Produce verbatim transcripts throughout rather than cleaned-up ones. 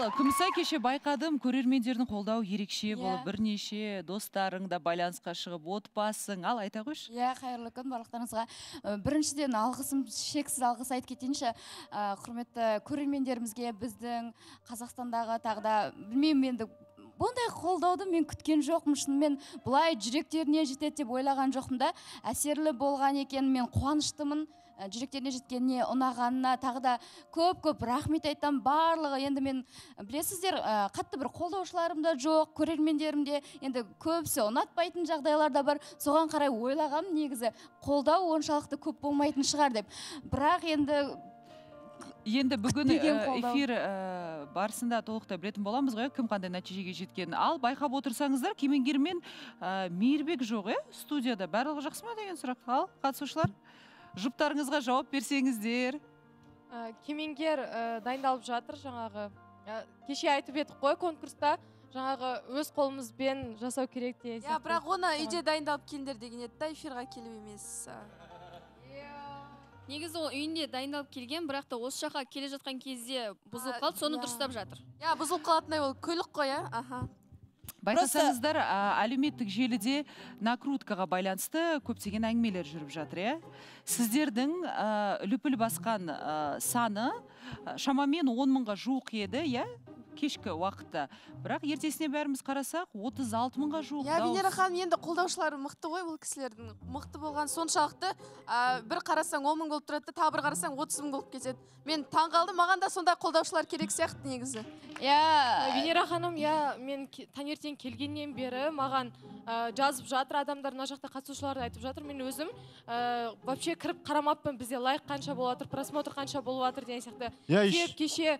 мысалы, Күмсай кеше байқадым, көрермендердің қолдау ерекше болып, бірнеше достарың да байланысқа шығып, отбасың, ал айта қойшы. Иә, қайырлы күн барлықтарыңызға. Біріншіден алғысым, шексіз алғыс айтып кетейінші, құрметті көрермендерімізге, біздің Қазақстандағы тағы да, білмеймін енді, бұндай қолдауды мен күткен жоқпын, шынымен бұлай жүректеріне жетеді деп ойлаған жоқпын да, әсерлі болған екен, мен қуаныштымын, жүректеріне жеткеніне, ұнағанына, тағы да көп-көп рахмет айттым барлығы. Енді мен, білесіздер, қатты бір қолдаушыларым да жоқ, көрермендерім де, енді көбісі ұнатпайтын жағдайлар да бар. Соған қарай ойлағам, негізі, қолдау оншалықты көп болмайтын шығар деп. Бірақ енді Енді бүгін эфир барысында толықтай білетін боламыз ғой, кім қандай нәтижеге жеткенін. Ал байқап отырсаңыздар, кемеңгермен Мейірбек жоқ, студияда барлығы жақсы ма деген сұрақ. Ал қатысушылар, жұптарыңызға жауап берсеңіздер. Кемеңгер дайындалып жатыр, жаңағы кеше айтып едік қой конкурста, жаңағы өз қолымызбен жасау керек деген. Иә, бірақ оны үйде дайындалып келдер деген еді, эфирға келіп емес. Негізі ол үйінде дайындалып келген, бірақ та осы жаққа келе жатқан кезде бұзылып қалды, соны дұрыстап жатыр. Иә, бұзылып қалатындай ол көлік қой, аха. Байқасаңыздар, әлеуметтік желіде накруткаға байланысты көптеген әңгімелер жүріп жатыр, иә. Сіздердің лүпіл басқан саны шамамен он мыңға жуық еді, иә, кешкі уақытта. Бірақ ертесіне бәріміз қарасақ, отыз алты мыңға жуық. Иә, Венера ханым, енді қолдаушылары мықты ғой, бұл кісілердің мықты болған соншалықты. Бір қарасаң он мың болып тұрады, тағы бір қарасаң отыз мың болып кетеді. Мен таңғалдым, маған да сондай қолдаушылар керек сияқты негізі. Иә, Венера ханым, иә, мен таңертең келгеннен бері маған жазып жатыр, адамдар мына жақта қатысушыларды айтып жатыр. Мен өзім вообще кіріп қарамаппын, бізде лайк қанша болып жатыр, просмотр қанша болып жатыр деген сияқты. Кеп кеше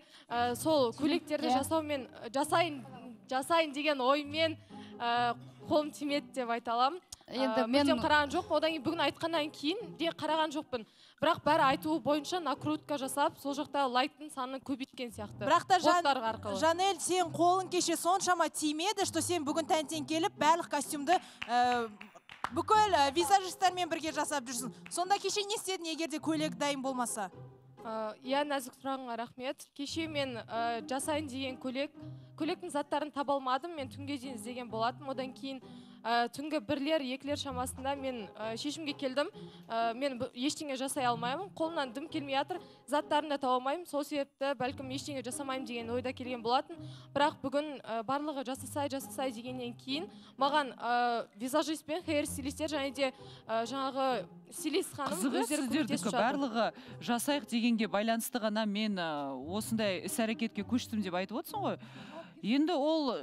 сол көйлектерді жасаумен жасайын жасайын деген оймен қолым тимеді деп айта аламын. Енді мен қараған жоқ, одан кейін бүгін айтқаннан кейін де қараған жоқпын. Бірақ бәрі айтуы бойынша накрутка жасап, сол жақта лайктың санын көбейткен сияқты. Бірақ та Жанель, сен қолың кеше соншама тимеді, что сен бүгін таңертең келіп барлық костюмді бүкіл визажистармен бірге жасап жүрсің. Сонда кеше не істедің, егер де көйлек дайын болмаса? Иә, нәзік сұрағыңа рахмет. Кеше мен жасайын деген көйлек, көйлектің заттарын таба алмадым, мен түнге дейін іздеген болатым. Одан кейін түнгі бірлер, екілер шамасында мен шешімге келдім. Мен ештеңе жасай алмаймын, қолымнан дым келмей жатыр, заттарын да таба алмаймын. Сол себепті бәлкім ештеңе жасамаймын деген ойда келген болатын. Бірақ бүгін барлығы жасасай, жасасай дегеннен кейін маған визажист пен хейр-стилистер және де жаңағы стилист ханым өздері көмектесіп жатыр. Барлығы жасайық дегенге байланысты ғана мен осындай іс-әрекетке көштім деп айтып отырсың ғой. Енді ол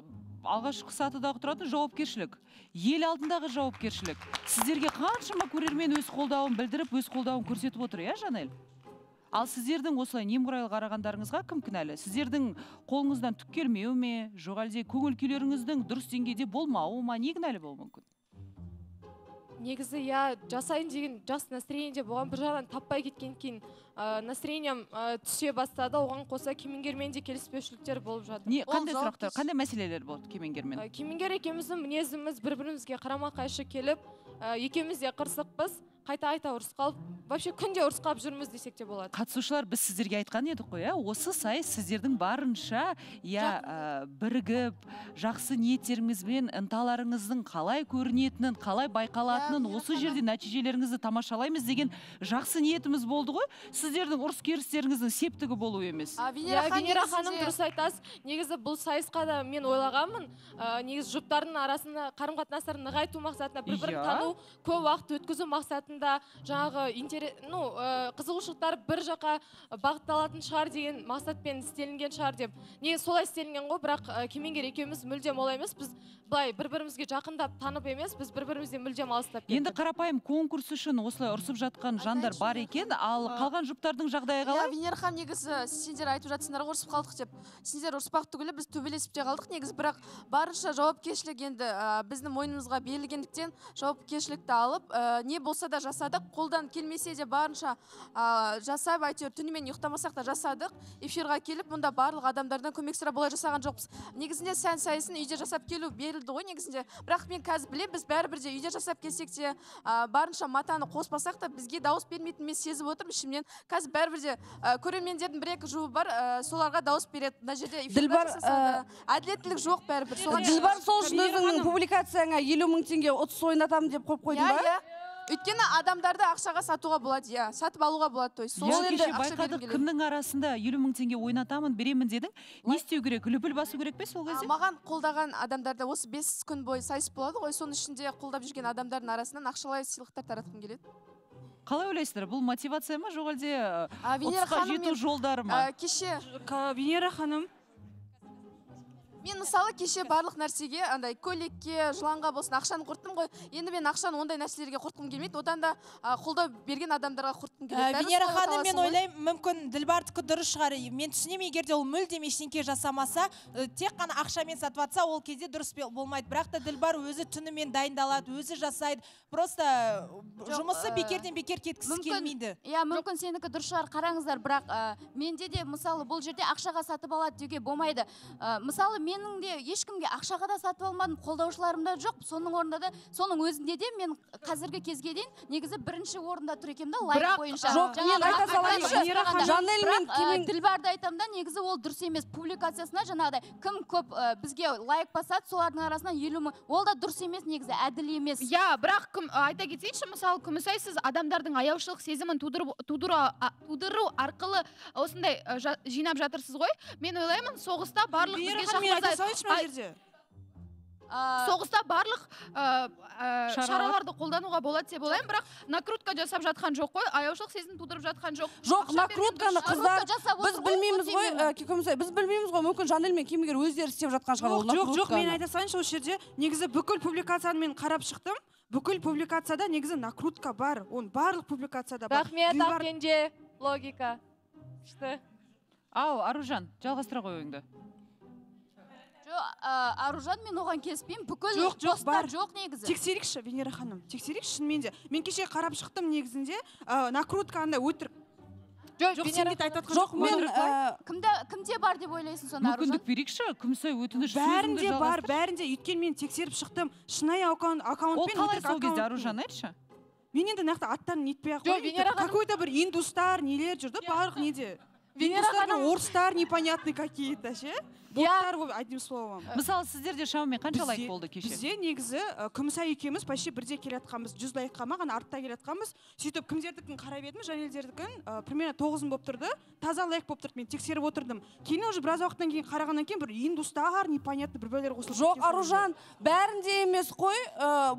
алғашқы сатыдағы тұратын жауапкершілік, ел алдындағы жауапкершілік. Сіздерге қаншама көрермен өз қолдауын білдіріп, өз қолдауын көрсетіп отыр, иә, Жанель? Ал сіздердің осылай немқұрайлы қарағандарыңызға кім кінәлі? Сіздердің қолыңыздан түк келмеу ме, жоқ әлде көңіл-күйлеріңіздің дұрыс деңгейде болмауы ма, не кінәлі болуы мүмкін? Негізі, я жасайын деген жас настроенде болған, бір жағынан таппай кеткен кейін настроениям түсе бастады, оған қоса кемеңгермен де келіспеушіліктер болып жатыр. Қандай сұрақтар, қандай мәселелер болды кемеңгермен? Кемеңгер екеуміздің мінезіміз бір-бірімізге қарама-қайшы келіп, екеуміз де қырсықпыз, қайта-қайта ұрысып қалып, вообще күнде ұрысып қалып жүрміз десек те болады. Қатысушылар, біз сіздерге айтқан едік қой, осы сайыс сіздердің барынша бірігіп, жақсы ниеттеріңізбен ынталарыңыздың қалай көрінетінін, қалай байқалатынын, осы жерде нәтижелеріңізді тамашалаймыз деген жақсы ниетіміз болды ғой. Сіздердің ұрыс керістеріңіздің септігі болу емес. Венера ханым дұрыс айтасыз. Негізі бұл сайысқа да мен ойлағанмын, негізі жұптардың арасында қарым-қатынастарын нығайту мақсатында, бір-бірін тану, көп уақыт өткізу мақсатында жаңағы қызығушылықтар бір жаққа бағытталатын шығар деген мақсатпен істелінген шығар деп. Не солай істелінген ғой, бірақ кемеңгер екеуміз мүлдем олай емес, біз былай бір-бірімізге жақындап танып емес, біз бір-бірімізден мүлдем алыстап кеттік. Енді қарапайым конкурс үшін осылай ұрсып жатқан жандар бар екен, ал қалған жұптардың жағдайы қалай? Венера ханым, негізі сендер айтып жатсыңдар ұрсып қалдық деп. Сендер ұрыспақ түгілі, біз төбелесіп те қалдық негізі, бірақ барынша жауапкершілік енді біздің мойнымызға берілгендіктен жауапкершілікті алып, не болса да жасадық, қолдан келмесе де барынша жасап айтыр, түнімен ұйықтамасақ та жасадық. Эфирға келіп, мұнда барлық адамдардан көмек сұрап болай жасаған жоқпыз. Негізінде сән сайысын үйде жасап келу берілді ғой негізінде. Бірақ мен қазір білем, біз бәрібір де үйде жасап келсек те, барынша матаны қоспасақ та бізге дауыс бермейтінін сезіп отырмын ішімнен. Қазір бәрібір де көрермендердің бір-екі жұбы бар, соларға дауыс береді. Мына жерде эфирде әділеттілік жоқ бәрібір. Дилбар, сол үшін өзіңнің публикацияңа елу мың теңге отыз ойнатам деп қойып қойдың ба? Өйткені адамдарды ақшаға сатуға болады, иә, сатып алуға болады. Сол енді байқадық, кімнің арасында елу мың теңге ойнатамын, беремін дедің. Не істеу керек? Лүпіл басу керек пе сол кезде? Маған қолдаған адамдарда осы бес күн бойы сайыс болады ғой, соның ішінде қолдап жүрген адамдардың арасынан ақшалай сыйлықтар таратқым келеді. Қалай ойлайсыздар, бұл мотивация ма, жоқ әлде отызға жету жолдары ма? Кеше Венера ханым, мен мысалы кеше барлық нәрсеге, андай көйлекке, жыланға болсын ақшаны құрттым ғой. Енді мен ақшаны ондай нәрселерге құртқым келмейді. Одан да қолдау берген адамдарға құртқым келеді. Венера ханым, мен ойлаймын, мүмкін Дилбардікі дұрыс шығар. Мен түсінемін, егер де ол мүлдем ештеңе жасамаса, тек қана ақшамен сатып жатса, ол кезде дұрыс болмайды. Бірақ та Дилбар өзі түнімен дайындалады, өзі жасайды. Просто жұмысы бекерден бекер кеткісі келмейді. Иә, мүмкін сенікі дұрыс шығар, қараңыздар, бірақ менде де мысалы бұл жерде ақшаға сатып алады деуге болмайды. Мысалы менің де ешкімге ақшаға да сатып алмадым, қолдаушыларым да жоқ. Соның орнында да, соның өзінде де мен қазіргі кезге дейін негізі бірінші орында тұр екенмін да, лайк бойынша. Бірақ Дилбарды айтамын да, негізі ол дұрыс емес. Публикациясына жаңағыдай кім көп бізге лайк басады, солардың арасынан елу мың. Ол да дұрыс емес, негізі әділ емес. Иә, бірақ айта кетейінші, мысалы күмісай сіз адамдардың аяушылық сезімін тудыру арқылы осындай жинап жатырсыз ғой. Мен ойлаймын, соғыста барлық соғыста барлық шараларды қолдануға болады деп ойлаймын, бірақ накрутка жасап жатқан жоқ қой, аяушылық сезімін тудырып жатқан жоқ. Жоқ, накрутканы қыздар, біз білмейміз ғой, біз білмейміз ғой, мүмкін Жанель мен Кемегер өздері істеп жатқан шығар. Жоқ, жоқ, мен айта салайыншы, осы жерде негізі бүкіл публикацияны мен қарап шықтым, бүкіл публикацияда негізі накрутка бар, он барлық публикацияда бар. Рахмет, Ақкенже, логика. Ау, Аружан, жалғастыра ғой ойыңды. Аружан, мен оған келіспеймін, бүкіл достар жоқ негізі. Тексерікші, Венера ханым, тексерікші менде. Мен кеше қарап шықтым негізінде, накрутка анда өтірік. Жоқ, мен кімде бар деп ойлайсың сонда, Аружан? Мүмкіндік берікші, кімсай өтініш сөзіңді жалғастыр. Бәрінде бар, бәрінде, өткен мен тексеріп шықтым, шынай аккаунтпен өтірік аккаунт. Ол қалай сол кезде, Аружан, айтшы? Мен енді нақты аттан нетпей қойды, какой-то бір индустар, нелер жүрді, барлық неде? Орыстар непонятны какие-то, ше? Доктар, одним словом. Мысалы, сіздерде шамымен қанша лайк болды кеше? Бізде негізі күмісай екеуміз почти бірде келатқанбыз, жүз лайкқа маған артта келатқанбыз. Сөйтіп кімдердікін қарап едім, Жанелдердікін примерно тоғызын боп тұрды, таза лайк боп тұрды, мен тексеріп отырдым. Кейін уже біраз уақыттан кейін қарағаннан кейін бір индустар непонятны бір бөлер қосылып. Жоқ, Аружан, бәрінде емес қой.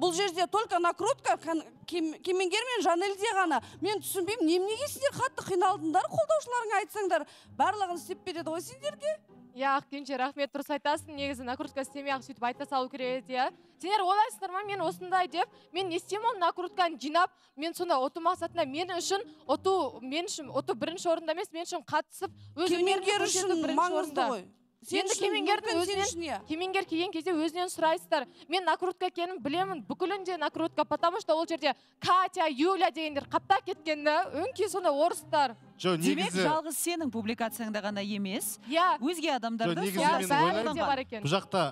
Бұл жерде только накрутка Кемеңгер мен Жанелде ғана. Мен түсінбеймін, немнеге сіздер қатты қиналдыңдар, қолдаушыларыңа айтсаңдар, барлығын істеп береді ғой сіздерге. Иә, Ақкенже, рахмет, дұрыс айтасың, негізі накрутка істемей ақ сөйтіп айта салу керек еді. Сендер ойлайсыңдар ма, мен осындай деп, мен істеймін оны накрутканы жинап, мен сонда ұту мақсатында мен үшін ұту, мен үшін ұту бірінші орында емес, мен үшін қатысып, өз өнерге үшін маңызды ғой. Енді кемеңгер келген кезде өзінен сұрайсыздар. Мен накрутка екенін білемін, бүкілінде накрутка, потому что ол жерде Катя, Юля дегендер қапта кеткенді, өңке сонда орыстар. Демек, жалғыз сенің публикацияңда ғана емес, өзге адамдарды сұрайсыздар бар екен. Бұл жақта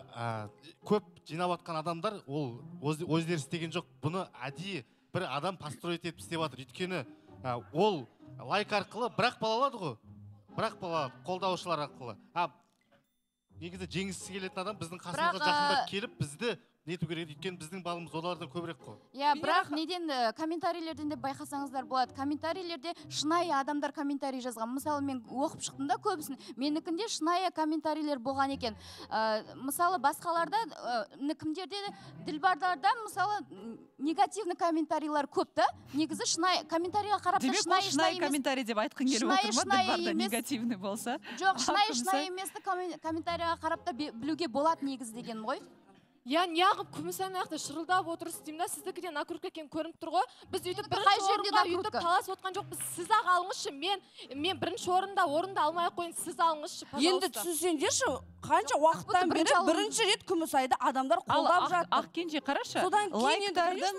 көп жинаватқан адамдар, ол өздері істеген жоқ. Бұны әдейі бір адам построить етіп істеп жатыр. Өйткені ол лайк арқылы бірақ балалады ғой, бірақ балалады, қолдаушылар арқылы. Негізі жеңісі келетін адам біздің қасымызға жақындап келіп, бізді нету керек, өйткені біздің балымыз олардан көбірек қой. Иә, бірақ неден комментарийлерден де байқасаңыздар болады. Комментарийлерде шынайы адамдар комментарий жазған. Мысалы, мен оқып шықтым да көбісін. Менікінде шынайы комментарийлер болған екен. Мысалы, басқаларда, кімдерде Дилбардарда, мысалы, негативны комментарийлар көп та. Негізі шынайы комментарийға қарап та шынайы шынайы комментарий деп айтқың келіп отырма, Дилбарда негативны болса. Жоқ, шынайы шынайы еместі комментарийға қарап та білуге болады негіз деген ғой. Я неағып күмісән аяқты шырылдап отырсыз деймін да, сіздікіден накрутка екенін көрініп тұр ғой. Біз өйтіп бірінші орында өйтіп талас отқан жоқ, біз сіз ақ алыңызшы, мен бірінші орында орында алмай қойын, сіз алыңызшы. Енді түсінсендерші, қанша уақыттан бері бірінші рет Күмісайды адамдар қолдап жатыр. Ақ кенже қарашы, лайктардың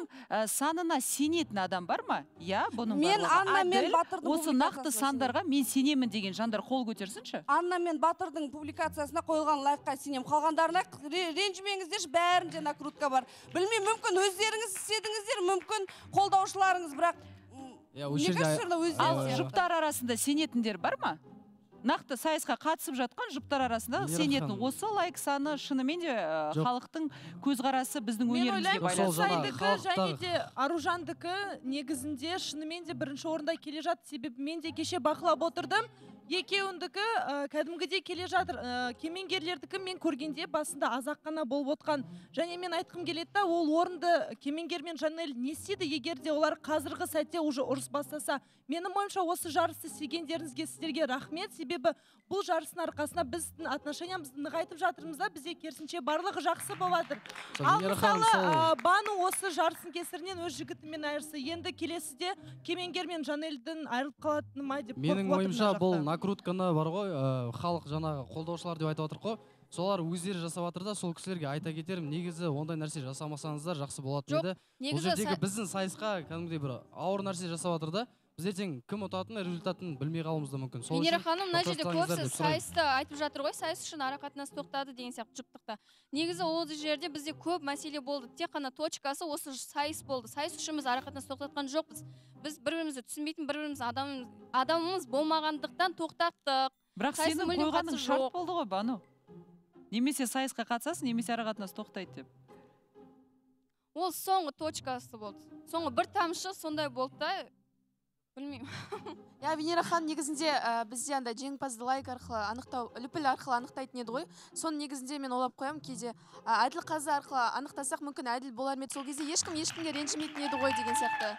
санына сенетін адам бар ма? Мен Анна мен Батырдың осы нақты сандарға мен сенемін деген жандар қол көтерсінші. Анна мен Батырдың публикациясына қойылған лайкқа сенем. Қалғандарына ренжімеңіздерші, бәрінде накрутка бар. Білмей, мүмкін өздеріңіз седіңіздер, мүмкін қолдаушыларыңыз, бірақ жұптар арасында сенетіндер бар ма? Нақты сайысқа қатысып жатқан жұптар арасында сенетін. Осы лайк саны шынымен де халықтың көзқарасы біздің өнерімізге байланысты. Мен ойлаймын, Құсайдыкі және де Аружандыкі негізінде шынымен де бірінші орында келе жатыр. Себебі мен де кеше бақылап отырдым. Екеуіндікі кәдімгідей келе жатыр. Кемеңгерлердікі мен көргенде басында азаққана болып отқан. Және мен айтқым келеді да, ол орынды Кемеңгер мен Жанель не істеді, егер де олар қазіргі сәтте уже ұрыс бастаса. Менің ойымша, осы жарысты сүйгендеріңізге сіздерге рахмет. Себебі бұл жарыстың арқасында біздің отношениямызды нығайтып жатырмыз да, бізге керісінше барлығы жақсы болатыр. Ал мысалы, Бану осы жарыстың кесірінен өз жігітімен айырылса, енді келесіде Кемеңгер мен Жанельдің айырылып қалатыны ма деп. Менің ойымша, бұл накрутканы бар ғой, халық жаңағы қолдаушылар деп айтып отыр ғой. Солар өздері жасап жатыр да, сол кісілерге айта кетерім, негізі ондай нәрсе жасамасаңыздар жақсы болатын еді. Бұл жердегі біздің сайысқа кәдімгідей бір ауыр нәрсе жасап жатыр да. Біз ертең кім ұтатыны, результатын білмей қалуымыз да мүмкін. Венера ханым, мына жерде көбісі сайысты айтып жатыр ғой, сайыс үшін ара қатынас тоқтады деген сияқты жұптықта. Негізі ол жерде бізде көп мәселе болды. Тек қана точкасы осы сайыс болды. Сайыс үшін біз ара қатынас тоқтатқан жоқпыз. Біз бір-бірімізді түсінбейтін, бір-біріміз адамымыз болмағандықтан тоқтаттық. Бірақ сенің қойғаның шарт болды ғой, Бану. Немесе сайысқа қатысасың, немесе ара қатынас тоқтайды деп. Ол соңғы точкасы болды. Соңғы бір тамшы сондай болды да. Білмеймін. Я, Венера хан, негізінде бізде анда жеңімпазды лайк арқылы анықтау, лүпіл арқылы анықтайтын еді ғой. Соны негізінде мен олап қоям, кейде әділ қазы арқылы анықтасақ, мүмкін әділ болар мет, сол кезде ешкім ешкімге ренжімейтін еді ғой деген сияқты.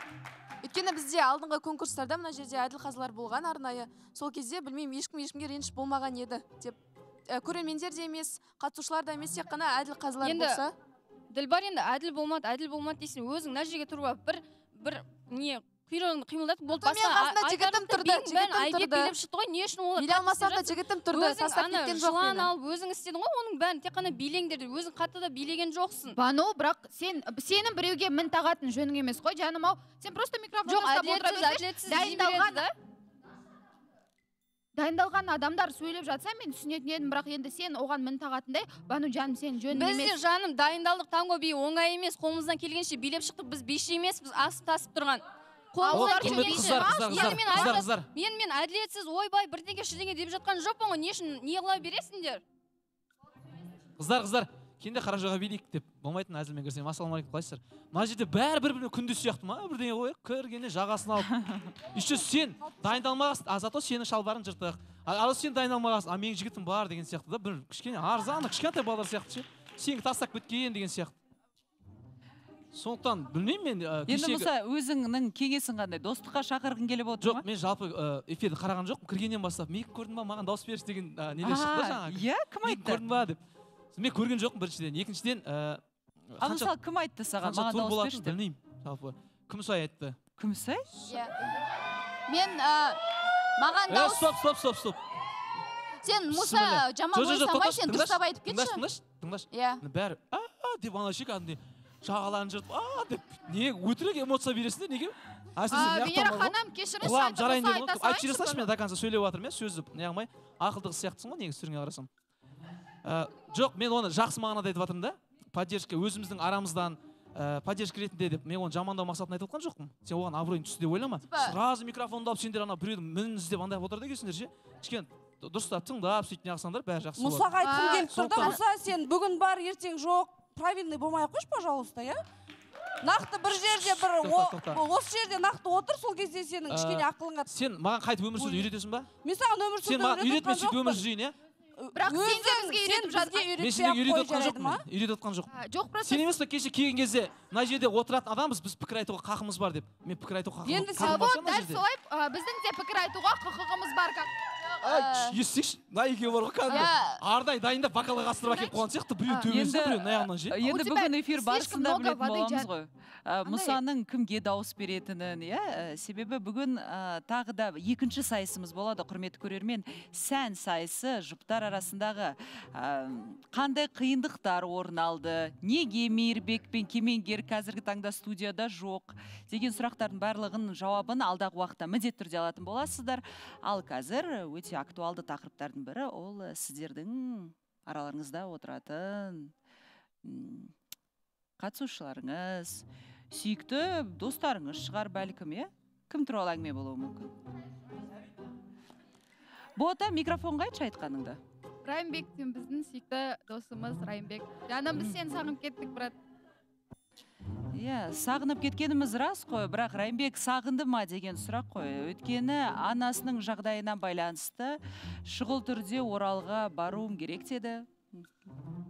Өйткені бізде алдыңғы конкурстарда мына жерде әділ қазылар болған арнайы. Сол кезде білмеймін, ешкім ешкімге ренжіп болмаған еді деп. Көрермендер де емес, қатысушылар да емес, тек қана әділ қазылар болса. Ділбар, енді әділ болмады, әділ болмады дейсің, өзің мына жерге тұрып алып бір бір не құйрығыңды қимылдатып болды. Басына айгет келіп шықты ғой, не үшін олар қатысып жатыр? Жылан алып өзің істедің ғой, оның бәрін тек қана билеңдер, өзің қатты да билеген жоқсың. Бану, бірақ сенің біреуге мін тағатын жөнің емес қой, жаным ау. Сен просто микрофонға ұстап отыра берсеш, дайындалған адамдар сөйлеп жатса, мен түсінетін едім, бірақ енді сен оған мін тағатындай, Бану жаным, сен жөн емес. Бізде жаным дайындалдық, танго биі оңай емес, қолымыздан келгенше билеп шықтық, біз биші емес, біз асып-тасып тұрған. Мен мен әділетсіз ойбай бірдеңе шірдеңе деп жатқан жоқпын ғой, не үшін не қыла бересіңдер? Қыздар, қыздар, кенде қара жаға билейік деп болмайтын әзілмен кірсем. Ассалаумалейкум, қалайсыздар? Мына жерде бәрі бір-біріне күндес сияқты ма? Бірдеңе қойып, кіргенде жағасын алып. Еще сен дайындалмағансың, а зато сенің шалбарың жыртық. Ал сен дайындалмағансың, а менің жігітім бар деген сияқты да, бір кішкене арзаны, кішкентай балалар сияқты ше. Сенің тастап кеткен деген сияқты. Сондықтан білмеймін мен. Енді мысалы өзіңнің кеңесің қандай? Достыққа шақырғың келіп отыр ма? Жоқ, мен жалпы эфирді қараған жоқпын. Кіргеннен бастап, мен көрдім ба, маған дауыс беріш деген нелер шықты жаңағы. Иә, кім айтты? Көрдім ба деп. Мен көрген жоқпын біріншіден, екіншіден. А мысалы кім айтты саған? Маған дауыс беріш деп. Білмеймін жалпы. Күмісай айтты. Күмісай? Иә. Мен маған дауыс. Стоп, стоп, стоп, стоп. Сен Муса жаман ойсамайсың, дұрыстап айтып кетші. Тыңдашы, тыңдашы. Иә. Бәрі а деп анашек андай жағаларын жыртып, ааа деп, не өтірік эмоция бересіңдер, неге? Венера ханым, кешіріңіз, айтшы жасашы, мен доканса сөйлеп жатыр, мен сөзді неғылмай, ақылдығы сияқтысың ғой, неге сүрінген қарасам. Жоқ, мен оны жақсы мағынада айтып жатырмын да, поддержка өзіміздің арамыздан, поддержка ретінде деп, мен оны жамандау мақсатын айтып жатқан жоқпын. Сен оған абыройын түсі деп ойлама, сразу микрофонды алып сендер ана біреуді мініңіз деп андайып отырды келсіңдер ше, кішкен дұрыстап тыңдап, сөйтіне ақсаңдар, бәрі жақсы болады. Мұсаға айтқым келіп тұр да, Мұса, сен бүгін бар, ертең жоқ. Правильный болмай қойшы, пожалуйста, я? Нақты бір жерде, осы жерде нақты отыр, сол кезде сенің кішкене ақылыңа. Сен маған қайтып өмір сүруді үйретесің ба? Мен саған өмір сүруді үйретіп жатқан жоқпын. Өмір жүйін, я? Бірақ сен де бізге үйретіп жатқан жоқпын. Мен сенде үйретіп жатқан жоқпын. Сен емес, кеше келген кезде, мына жерде отыратын адамбыз, біз пікір айтуға қақымыз бар деп. Мен пікір айтуға қақымыз бар. Ардай дайында бокалға қастырып әкеліп қойған сияқты, біреу төбесіне, біреу аяғынан жеп. Енді бүгін эфир барысында білетін боламыз ғой. Мұсаның кімге дауыс беретінін, себебі бүгін тағы да екінші сайысымыз болады, құрметті көрермен. Сән сайысы жұптар арасындағы қандай қиындықтар орын алды, неге Мейірбек пен Кемеңгер қазіргі таңда студияда жоқ деген сұрақтардың барлығын жауабын алдағы уақытта міндетті түрде алатын боласыздар. Ал қазір өте актуалды тақырыптардың бірі ол сіздердің араларыңызда отыратын қатысушыларыңыз, сүйікті достарыңыз шығар бәлкім, е? Кім туралы әңгіме болуы мүмкін? Бота, микрофонға айтшы айтқаныңды. Райымбек пен біздің сүйікті досымыз Райымбек. Жаным, біз сені сағынып кеттік, брат. Иә, сағынып кеткеніміз рас қой, бірақ Райымбек сағынды ма деген сұрақ қой. Өткені анасының жағдайынан байланысты шұғыл түрде Оралға баруым керек деді.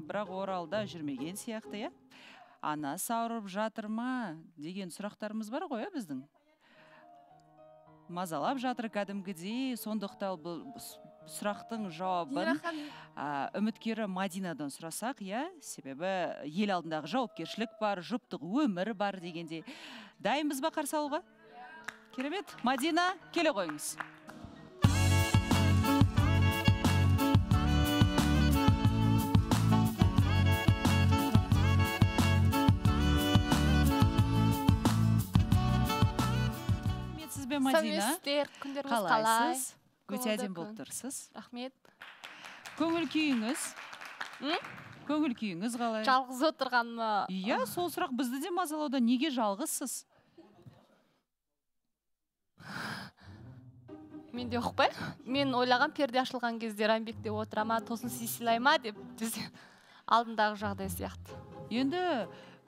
Бірақ Оралда жүрмеген сияқты, иә? Анасы ауырып жатыр ма деген сұрақтарымыз бар ғой біздің. Мазалап жатыр кәдімгідей, сондықтан бұл сұрақтың жауабын үміткері Мадинадан сұрасақ, себебі ел алдындағы жауапкершілік бар, жұптық өмір бар дегенде. Дайынбыз ба қарсы алуға? Керемет. Мадина, келе қойыңыз. Сәместер, күндеріңіз қалай? Өте әдем болып тұрсыз. Рахмет. Көңіл күйіңіз? Көңіл күйіңіз қалай? Жалғыз отырғанына. Иә, сол сұрақ бізді де мазалауда. Неге жалғызсыз? Мен де ұқпай. Мен ойлаған перде ашылған кезде Райымбекте отырама, тосын сыйлай ма деп алдындағы жағдай сияқты. Енді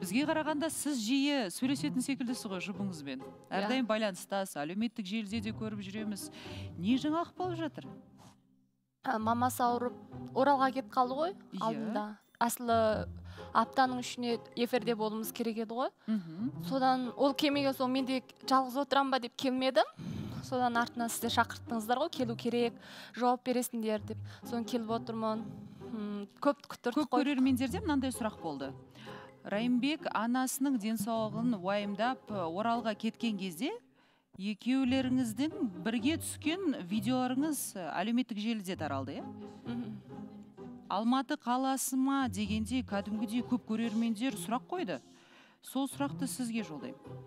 бізге қарағанда сіз жиі сөйлесетін секілдісі ғой жұбыңызбен. Әрдайым байланыстасы, әлеуметтік желіде де көріп жүреміз. Не жаңалық болып жатыр? Мамасы ауырып, Оралға кет қалды ғой алдында. Асылы аптаның үшіне эфирде болуымыз керек еді ғой. Содан ол келмеген соң мен де жалғыз отырам ба деп келмедім. Содан артынан сіздер шақырттыңыздар ғой, келу керек, жауап бересіңдер деп. Соны келіп отырмын. Көп күттірдік қой. Көп көрермендерде мынандай сұрақ болды. Райымбек анасының денсаулығын уайымдап Оралға кеткен кезде екеулеріңіздің бірге түскен видеоларыңыз әлеуметтік желіде таралды, иә? Алматы қаласы ма дегенде кәдімгідей көп көрермендер сұрақ қойды. Сол сұрақты сізге жолдаймын.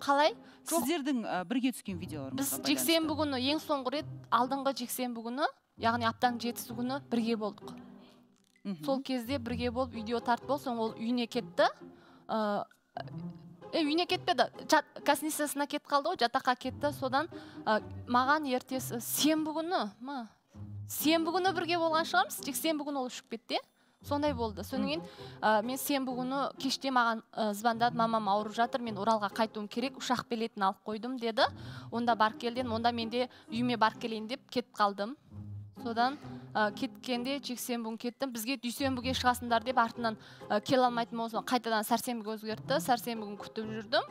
Қалай? Сіздердің бірге түскен видеоларыңызға байланысты. Біз жексенбі күні, ең соңғы рет алдыңғы жексенбі күні, яғни аптаның жетісі күні бірге болдық. Сол кезде бірге болып, видео тартып бол, соң ол үйіне кетті. Үйіне кетпеді, косницасына кет қалды, жатаққа кетті. Содан маған ертесі сенбі күні, сенбі күні бірге болған шығармыз, тек сенбі күні ол ұшып кетті. Сондай болды. Сонымен мен сенбі күні кеште маған звондады, мамам ауырып жатыр, мен Оралға қайтуым керек, ұшақ билетін алып қойдым деді. Онда барып келдім, онда мен де үйіме барып келейін деп кетіп қалдым. Содан кеткенде жексенбіге кеттім, бізге дүйсенбіге шығасыңдар деп артынан келе алмайтын болсам қайтадан сәрсенбіге өзгертті, сәрсенбігін күтіп жүрдім.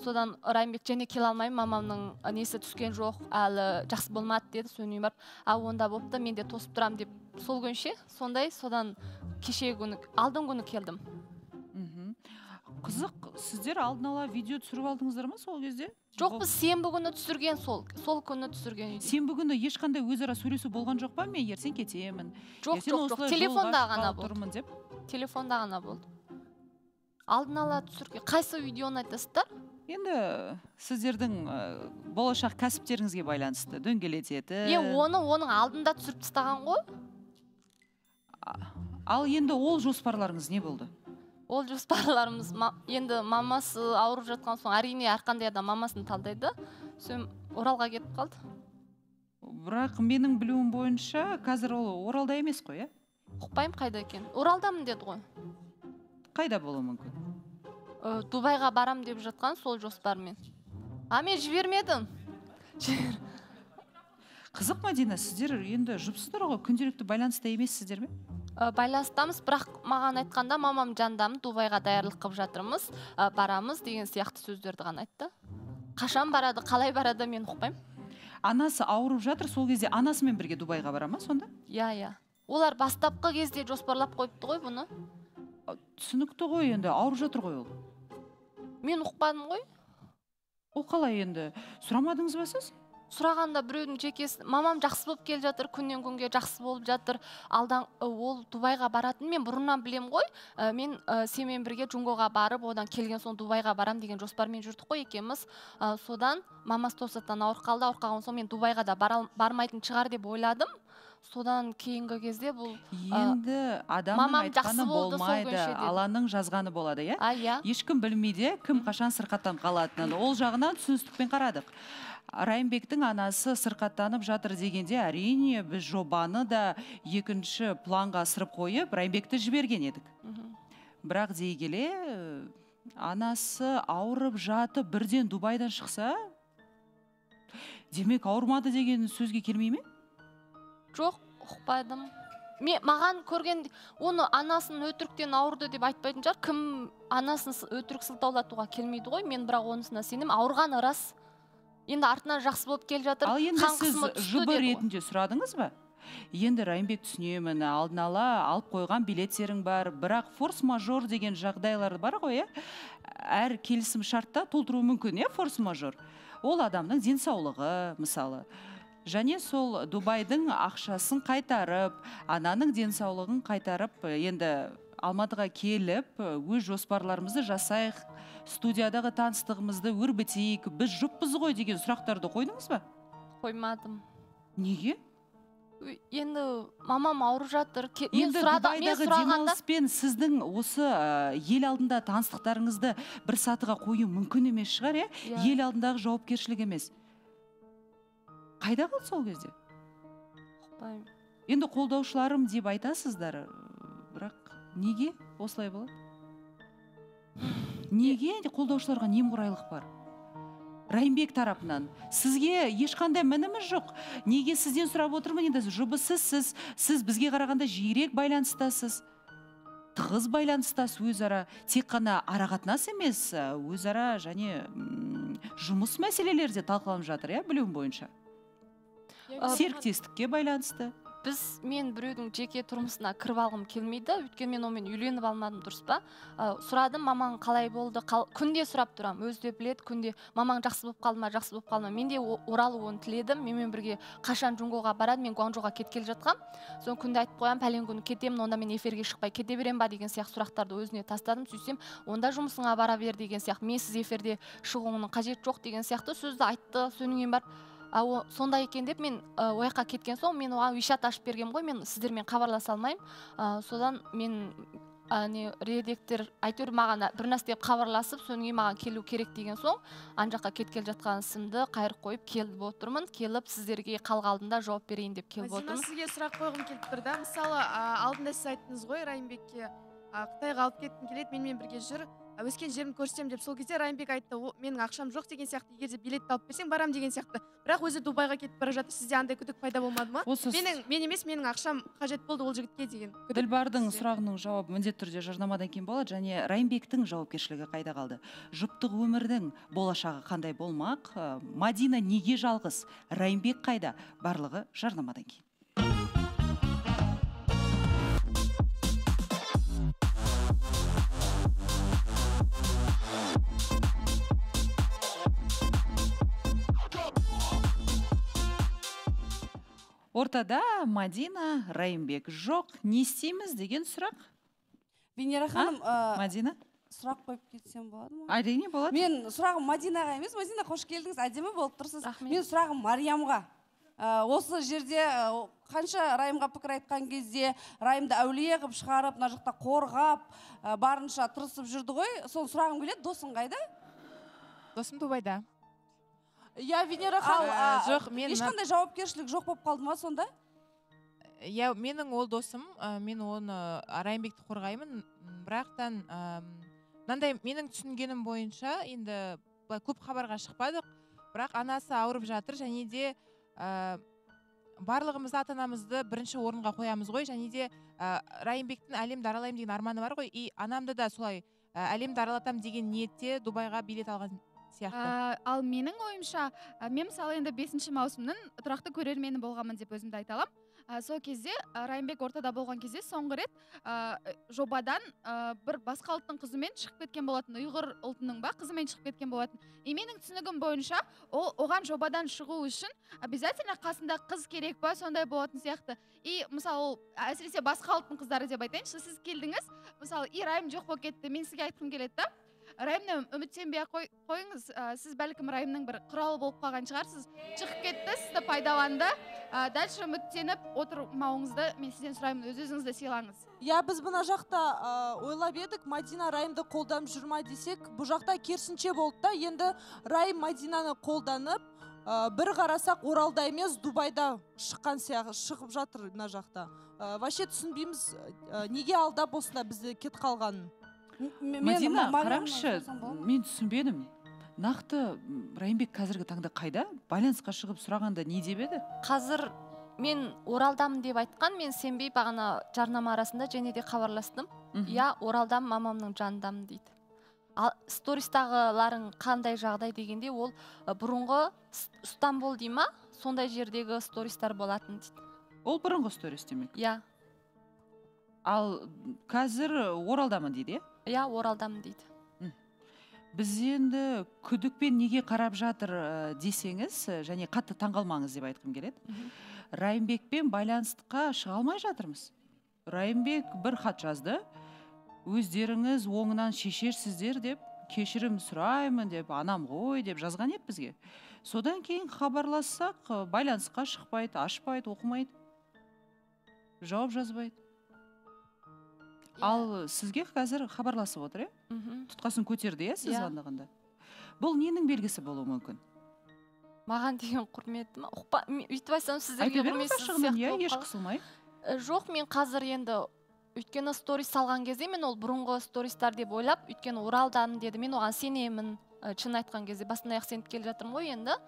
Содан Райымбек және келе алмаймын, мамамның несі түскен жоқ, әлі жақсы болмады деді. Сөне барып, ал онда бопты, мен де тосып тұрам деп сол күнше, сондай. Содан кеше күні, алдың күні келдім. Қызық, сіздер алдын ала видео түсіріп алдыңыздар ма сол кезде? Жоқ, біз сенбі күні түсірген, сол күні түсірген. Сенбі күні ешқандай өзара сөйлесу болған жоқ па? Мен ертең кетемін. Жоқ, жоқ, жоқ, телефонда ғана болды. Телефонда ғана болды. Алдын ала түсірген. Қайсы видеоны айтасыздар? Енді сіздердің болашақ кәсіптеріңізге байланысты, дөңгелетеді. Е, оны оның алдында түсіріп тастаған ғой. Ал енді ол жоспарларыңыз не болды? Ол жоспарларымыз, енді мамасы ауырып жатқан соң, әрине әрқандай адам мамасын талдайды, сөйім Оралға кетіп қалды. Бірақ менің білуім бойынша, қазір ол Оралда емес қой, е? Құқпайым қайда екен. Оралдамын деді ғой. Қайда болу мүмкін? Дубайға барам деп жатқан сол жоспармен. А мен жібермедім. Қызық, Мадина, сіздер енді жұпсыздар ғой, күнделікті байланыста емес сіздер ме? Байланыстамыз, бірақ маған айтқанда мамам жандамын, Дубайға даярлық қып жатырмыз, барамыз деген сияқты сөздерді ғана айтты. Қашан барады, қалай барады мен ұқпаймын. анасы ауырып жатыр, сол кезде анасымен бірге Дубайға бара ма сонда? Иә, иә. Олар бастапқы кезде жоспарлап қойыпты ғой бұны. Түсінікті ғой енді, ауырып жатыр ғой ол. Мен ұқпадым ғой. Ол қалай енді? Сұрамадыңыз ба сіз? Сұрағанда біреудің жекесі, мамам жақсы болып келе жатыр, күннен күнге жақсы болып жатыр. Алдан ол Дубайға баратын, мен бұрыннан білем ғой. Мен сенімен бірге Джунгоға барып, одан келген соң Дубайға барам деген жоспармен жүрдік қой екеуміз. Содан мамасы тосаттан ауыр қалды, ауыр қалған соң мен Дубайға да бармайтын шығар деп ойладым. Содан кейінгі кезде бұл енді адамның айтқаны болмайды, Алланың жазғаны болады, иә? Ешкім білмейді, кім қашан сырқаттан қалатынын. Ол жағынан түсіністікпен қарадық. Райымбектің анасы сырқаттанып жатыр дегенде, әрине, біз жобаны да екінші планға асырып қойып, Райымбекті жіберген едік. Бірақ дей келе, анасы ауырып жатып бірден Дубайдан шықса, демек ауырмады деген сөзге келмей ме? Жоқ, ұқпадым. Маған көрген, оны анасын өтіріктен ауырды деп айтпайтын жар, кім анасын өтірік сылтаулатуға келмейді ғой, мен бірақ онысына сенем, ауырғаны рас. Енді артынан жақсы болып келе жатыр. Ал енді сіз жұбы ретінде сұрадыңыз ба? Енді Райымбек түсінемін, алдын ала алып қойған билеттерің бар, бірақ форс-мажор деген жағдайлар бар ғой, әр келісім шартта толтыру мүмкін, форс-мажор. Ол адамның денсаулығы, мысалы. Және сол Дубайдың ақшасын қайтарып, ананың денсаулығын қайтарып, енді Алматыға келіп, өз жоспарларымызды жасайық, студиядағы таныстығымызды өрбітейік, біз жұппыз ғой деген сұрақтарды қойдыңыз ба? Қоймадым. Неге? Енді мамам ауырып жатыр. Енді Дубайдағы демалыспен сіздің осы ел алдында таныстықтарыңызды бір сатыға қою мүмкін емес шығар, ел алдындағы жауапкершілік емес. Қайда қалды сол кезде? Енді қолдаушыларым деп айтасыздар, бірақ неге осылай болады? Неге қолдаушыларға немқұрайлық бар? Райымбек тарапынан сізге ешқандай мініміз жоқ. Неге сізден сұрап отырмын енді? Жұбысызсыз, сіз бізге қарағанда жиірек байланыстасыз, тығыз байланыстас, өзара тек қана арақатынас емес, өзара және жұмыс мәселелері де талқыланып жатыр, иә, білуім бойынша. Серіктестікке байланысты. Біз, мен біреудің жеке тұрмысына кіріп алғым келмейді, өйткені мен омен үйленіп алмадым, дұрыс па? Сұрадым, мамаң қалай болды, күнде сұрап тұрам, өзде білет, күнде мамаң жақсы болып қалды ма, жақсы болып қалды ма, мен де оралуын тіледім, менімен бірге қашан Джунгоға барады, мен Гуанчжоға кеткелі жатқам, соң күнде айтып қоям, пәлен күні кетемін, онда мен эфирге шықпай кете берем ба деген сияқты сұрақтарды өзіне тастадым, сөйтсем, онда жұмысыңа бара бер деген сияқты, мен сіз эфирде шығуыңның қажет жоқ деген сияқты сөзді айтты, сөніңен бар. Сонда екен деп мен ойқа кеткен соң, мен оған вишат ашып бергем ғой, мен сіздермен хабарласа алмаймын. Содан мен редактор айтыр маған бірнәрсе деп хабарласып, соңғы маған келу керек деген соң, ан жаққа кеткелі жатқан сымды қайыр қойып келіп отырмын, келіп сіздерге қалғалдында жауап берейін деп келіп отырмын. Мадина, сізге сұрақ қойғым келіп тұр да, мысалы, алдында сіз айттыңыз ғой, Райымбекке Қытайға алып кеткім келеді, менімен бірге жүр. Өскен жерімді көрсетем деп, сол кезде Райымбек айтты, менің ақшам жоқ деген сияқты, егер де билетті алып берсең, барам деген сияқты. Бірақ өзі Дубайға кетіп бара жатыр, сізде андай күдік пайда болмады ма? Мен емес, менің ақшам қажет болды ол жігітке деген. Ділбардың сұрағының жауабы міндетті түрде жарнамадан кейін болады, және Райымбектің жауапкершілігі қайда қалды? Жұптық өмірдің болашағы қандай болмақ? Мадина неге жалғыз? Райымбек қайда? Барлығы жарнамадан кейін. Ортада Мадина, Райымбек жоқ, не істейміз деген сұрақ? Венера ханым, Мадина, сұрақ қойып кетсем болады ма? Әрине болады. Мен сұрағым Мадинаға емес, Мадина қош келдіңіз, әдемі болып тұрсыз. Мен сұрағым Марьямға. Осы жерде қанша Райымға пікір айтқан кезде Райымды әулие қып шығарып, мына жақта қорғап, барынша тырысып жүрді ғой. Сол сұрағым келеді, досың қайда? Досым Дубайда. Я Венера ханым, ешқандай жауапкершілік жоқ болып қалды ма сонда? Я, менің ол досым, мен оны Райымбекті қорғаймын, бірақтан мынандай менің түсінгенім бойынша енді көп хабарға шықпадық, бірақ анасы ауырып жатыр, және де барлығымыз ата-анамызды бірінші орынға қоямыз ғой, және де Райымбектің әлемді аралаймын деген арманы бар ғой, и анамды да солай әлемді аралатам деген ниетте Дубайға билет алған ал менің ойымша мен мысалы енді бесінші маусымның тұрақты көрермені болғанмын деп өзімді айта алам. Сол кезде Райымбек ортада болған кезде соңғы рет жобадан бір басқа ұлттың қызымен шығып кеткен болатын, ұйғыр ұлтының ба қызымен шығып кеткен болатын. И менің түсінігім бойынша ол оған жобадан шығу үшін обязательно қасында қыз керек па, сондай болатын сияқты. И мысалы әсіресе басқа ұлттың қыздары деп айтайыншы, сіз келдіңіз мысалы и Райым жоқ болып кетті, мен сізге айтқым келеді да, Райымнан үміттенбей қойыңыз, сіз бәлкім Райымның бір құралы болып қалған шығарсыз, шығып кетті, сізді пайдаланды, дальше үміттеніп отырмауыңызды мен сізден сұраймын, өз-өзіңізді сыйлаңыз. Я біз бұна жақта ойлап едік, Мадина Райымды қолданып жүр ма десек, бұл жақта керісінше болды да, енді Райым Мадинаны қолданып, бір қарасақ Оралда емес, Дубайда шыққан сияқты шығып жатыр мына жақта. Вообще түсінбейміз, неге алдап осында бізді кет қалғанын. Мадина, қараңызшы, мен түсінбедім. Нақты Райымбек қазіргі таңда қайда? Байланысқа шығып сұрағанда не деп еді? Қазір мен Оралдамын деп айтқан, мен сенбей бағана жарнама арасында және де хабарластым. Я Оралдам, мамамның жанындамын дейді. Ал стористағыларың қандай жағдай дегенде ол бұрынғы Стамбул дей ма, сондай жердегі стористар болатын дейді. Ол бұрынғы сторис демек. Иә. Ал қазір Оралдамын дейді? Я Оралдамын дейді. Біз енді күдікпен неге қарап жатыр десеңіз, және қатты таңғалмаңыз деп айтқым келеді. Райымбекпен байланысқа шыға алмай жатырмыз. Райымбек бір хат жазды. Өздеріңіз оңынан шешерсіздер деп, кешірім сұраймын деп, анам ғой деп жазған еді бізге. Содан кейін хабарлассақ, байланысқа шықпайды, ашпайды, оқымайды. Жауап жазбайды. Ал сізге қазір хабарласып отыр, тұтқасын көтерді, сіз андығында. Бұл ненің белгісі болуы мүмкін? Маған деген құрметім. Өйтіп айтсам, сіздерге құрметсіз сияқты. Жоқ, мен қазір енді өйткені сторис салған кезде, мен ол бұрынғы стористар деп ойлап, өйткені Оралдан деді, мен оған сенемін, шын айтқан кезде, басын аяқ сеніп келе жатырмын ғой енді.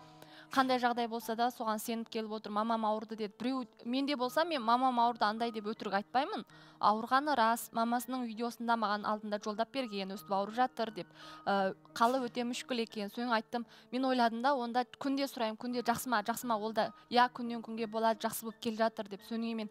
Қандай жағдай болса да, соған сеніп келіп отыр, мамам ауырды деді. Біреу, мен де болсам, мен мамам ауырды андай деп өтірік айтпаймын. Ауырғаны рас, мамасының видеосында маған алдында жолдап берген, өстіп ауырып жатыр деп. Қалы өте мүшкіл екен, соң айттым. Мен ойладым да, онда күнде сұрайым, күнде жақсы ма, жақсы ма, ол да, я күннен күнге болады, жақсы болып келе жатыр деп. Соңғы мен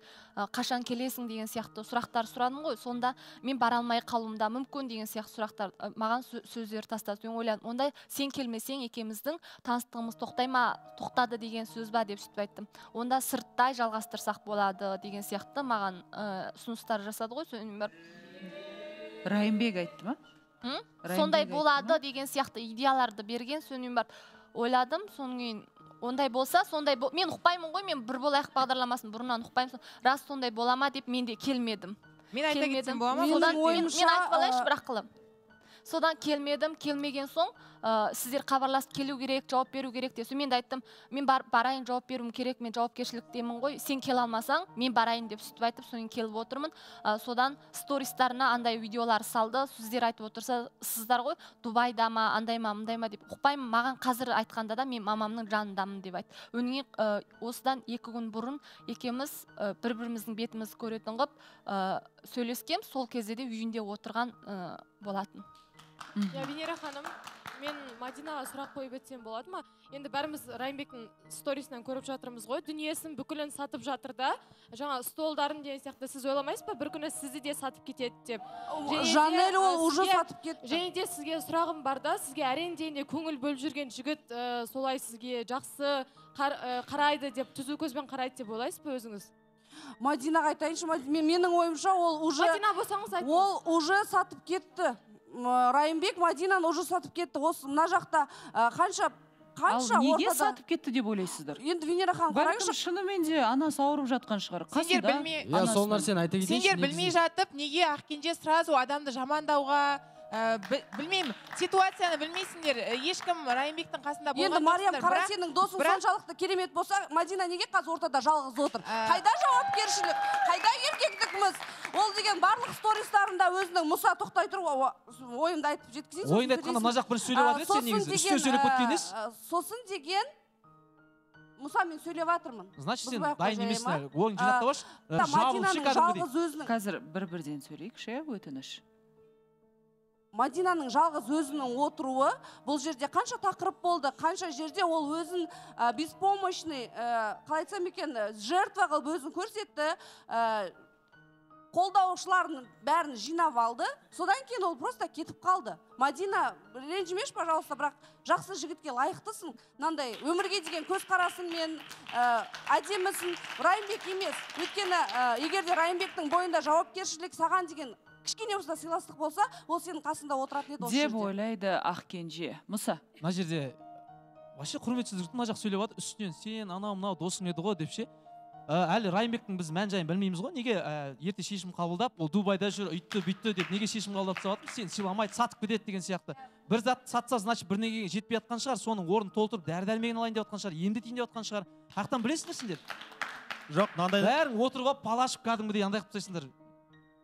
қашан келесің деген сияқты сұрақтар сұрадым ғой. Сонда мен бара алмай қалуым да мүмкін деген сияқты сұрақтар маған сөздер тастады. Соң ойладым, онда сен келмесең екеуміздің таныстығымыз тоқтай ма, тоқтады деген сөз ба деп сөйтіп айттым. Онда сырттай жалғастырсақ болады деген сияқты маған ұсыныстар жасады ғой. Райымбек айтты ма? Сондай болады деген сияқты идеяларды берген. Соңынан ойладым, соңынан ондай болса, сондай мен ұқпаймын ғой, мен бір болайық бағдарламасын бұрыннан ұқпаймын. Рас сондай бола ма деп мен де келмедім. Мен айта кетсем бола ма? Мен айтып алайыншы бірақ қылым. Содан келмедім, келмеген соң сіздер хабарласып келу керек, жауап беру керек десе, мен де айттым, мен барайын, жауап беруім керек, мен жауапкершіліктемін ғой, сен келе алмасаң, мен барайын деп сөйтіп айтып, содан келіп отырмын. Содан стористарына андай видеолар салды, сіздер айтып отырса, сіздер ғой, Дубайда ма, андай ма, мындай ма деп ұқпаймын, маған қазір айтқанда да мен мамамның жанындамын деп айтты. Өңіне осыдан екі күн бұрын екеуміз бір-біріміздің бетімізді көретін қып сөйлескем, сол кезде де үйінде отырған болатын. Я Венера ханым, мен Мадинаға сұрақ қойып өтсем болады ма? Енді бәріміз Райымбектің сторисынан көріп жатырмыз ғой, дүниесін бүкілін сатып жатыр да, жаңа столдарын деген сияқты, сіз ойламайсыз ба, бір күні сізді де сатып кетеді деп. Жанел ол уже сатып кетті. Және де сізге сұрағым бар да, сізге әрең дегенде көңіл бөліп жүрген жігіт солай сізге жақсы қарайды деп, түзу көзбен қарайды деп ойлайсыз ба өзіңіз? Мадинаға айтайыншы, менің ойымша ол уже сатып кетті. Райымбек Мадинаны уже сатып кетті. Осы мына жақта қанша қанша ортада. Ал неге сатып кетті деп ойлайсыздар? Енді Венера ханым, қараңызшы, шынымен де анасы ауырып жатқан шығар. Сендер білмей, сол нәрсені айта кетейінші. Сендер білмей жатып, неге Ақкенже сразу адамды жамандауға, білмеймін, ситуацияны білмейсіңдер, ешкім Райымбектің қасында болған. Енді Мариям, қара сенің досың соншалықты керемет болса, Мадина неге қазір ортада жалғыз отыр? Қайда жауапкершілік? Қайда еркектікміз? Ол деген барлық стористарында өзінің Мұса тоқтай тұр, ойымды айтып жеткізейін. Ойын айтқанда мына жақ бір сөйлеп жатыр, сен негізі үсте сөйлеп өткенесіз. Сосын деген Мұса мен сөйлеп жатырмын. Значит, сен дайын емесің. Ойын жинақтаушы. Мадинаның жалғыз өзінің. Қазір бір-бірден сөйлейікші, өтініш. Мадинаның жалғыз өзінің отыруы, бұл жерде қанша тақырып болды, қанша жерде ол өзін беспомощный, қалай айтсам екен, жертва қылып өзін көрсетті, қолдаушыларын бәрін жинап алды, содан кейін ол просто кетіп қалды. Мадина, ренжімеш, пожалуйста, бірақ жақсы жігітке лайықтысың, мынандай өмірге деген көзқарасыңмен, әдемісің, Райымбек емес. Өйткені, егер де Райымбектің бойында жауапкершілік саған деген кішкене болса сыйластық болса, ол сенің қасында отыратын еді. Деп ойлайды Ақкенже. Мұса. Мына жерде вообще құрметсіздікті мына жақ сөйлеп жатыр, үстінен сен ана мынау досың еді ғой деп ше. Әлі Райымбектің біз мән-жайын білмейміз ғой. Неге ерте шешім қабылдап, ол Дубайда жүр, үйтті, бүйтті деп неге шешім қабылдап жатыр? Сен сыйламайды, сатып кетеді деген сияқты. Бір зат сатса, значит, бір неге жетпей жатқан шығар, соның орнын толтырып, дәрі-дәрмегін алайын деп жатқан шығар, емді тиін деп жатқан шығар. Қақтан білесіңдер? Жоқ, мынандай. Бәрің отырып алып, палашып кәдімгідей де андай қып тастайсыңдар.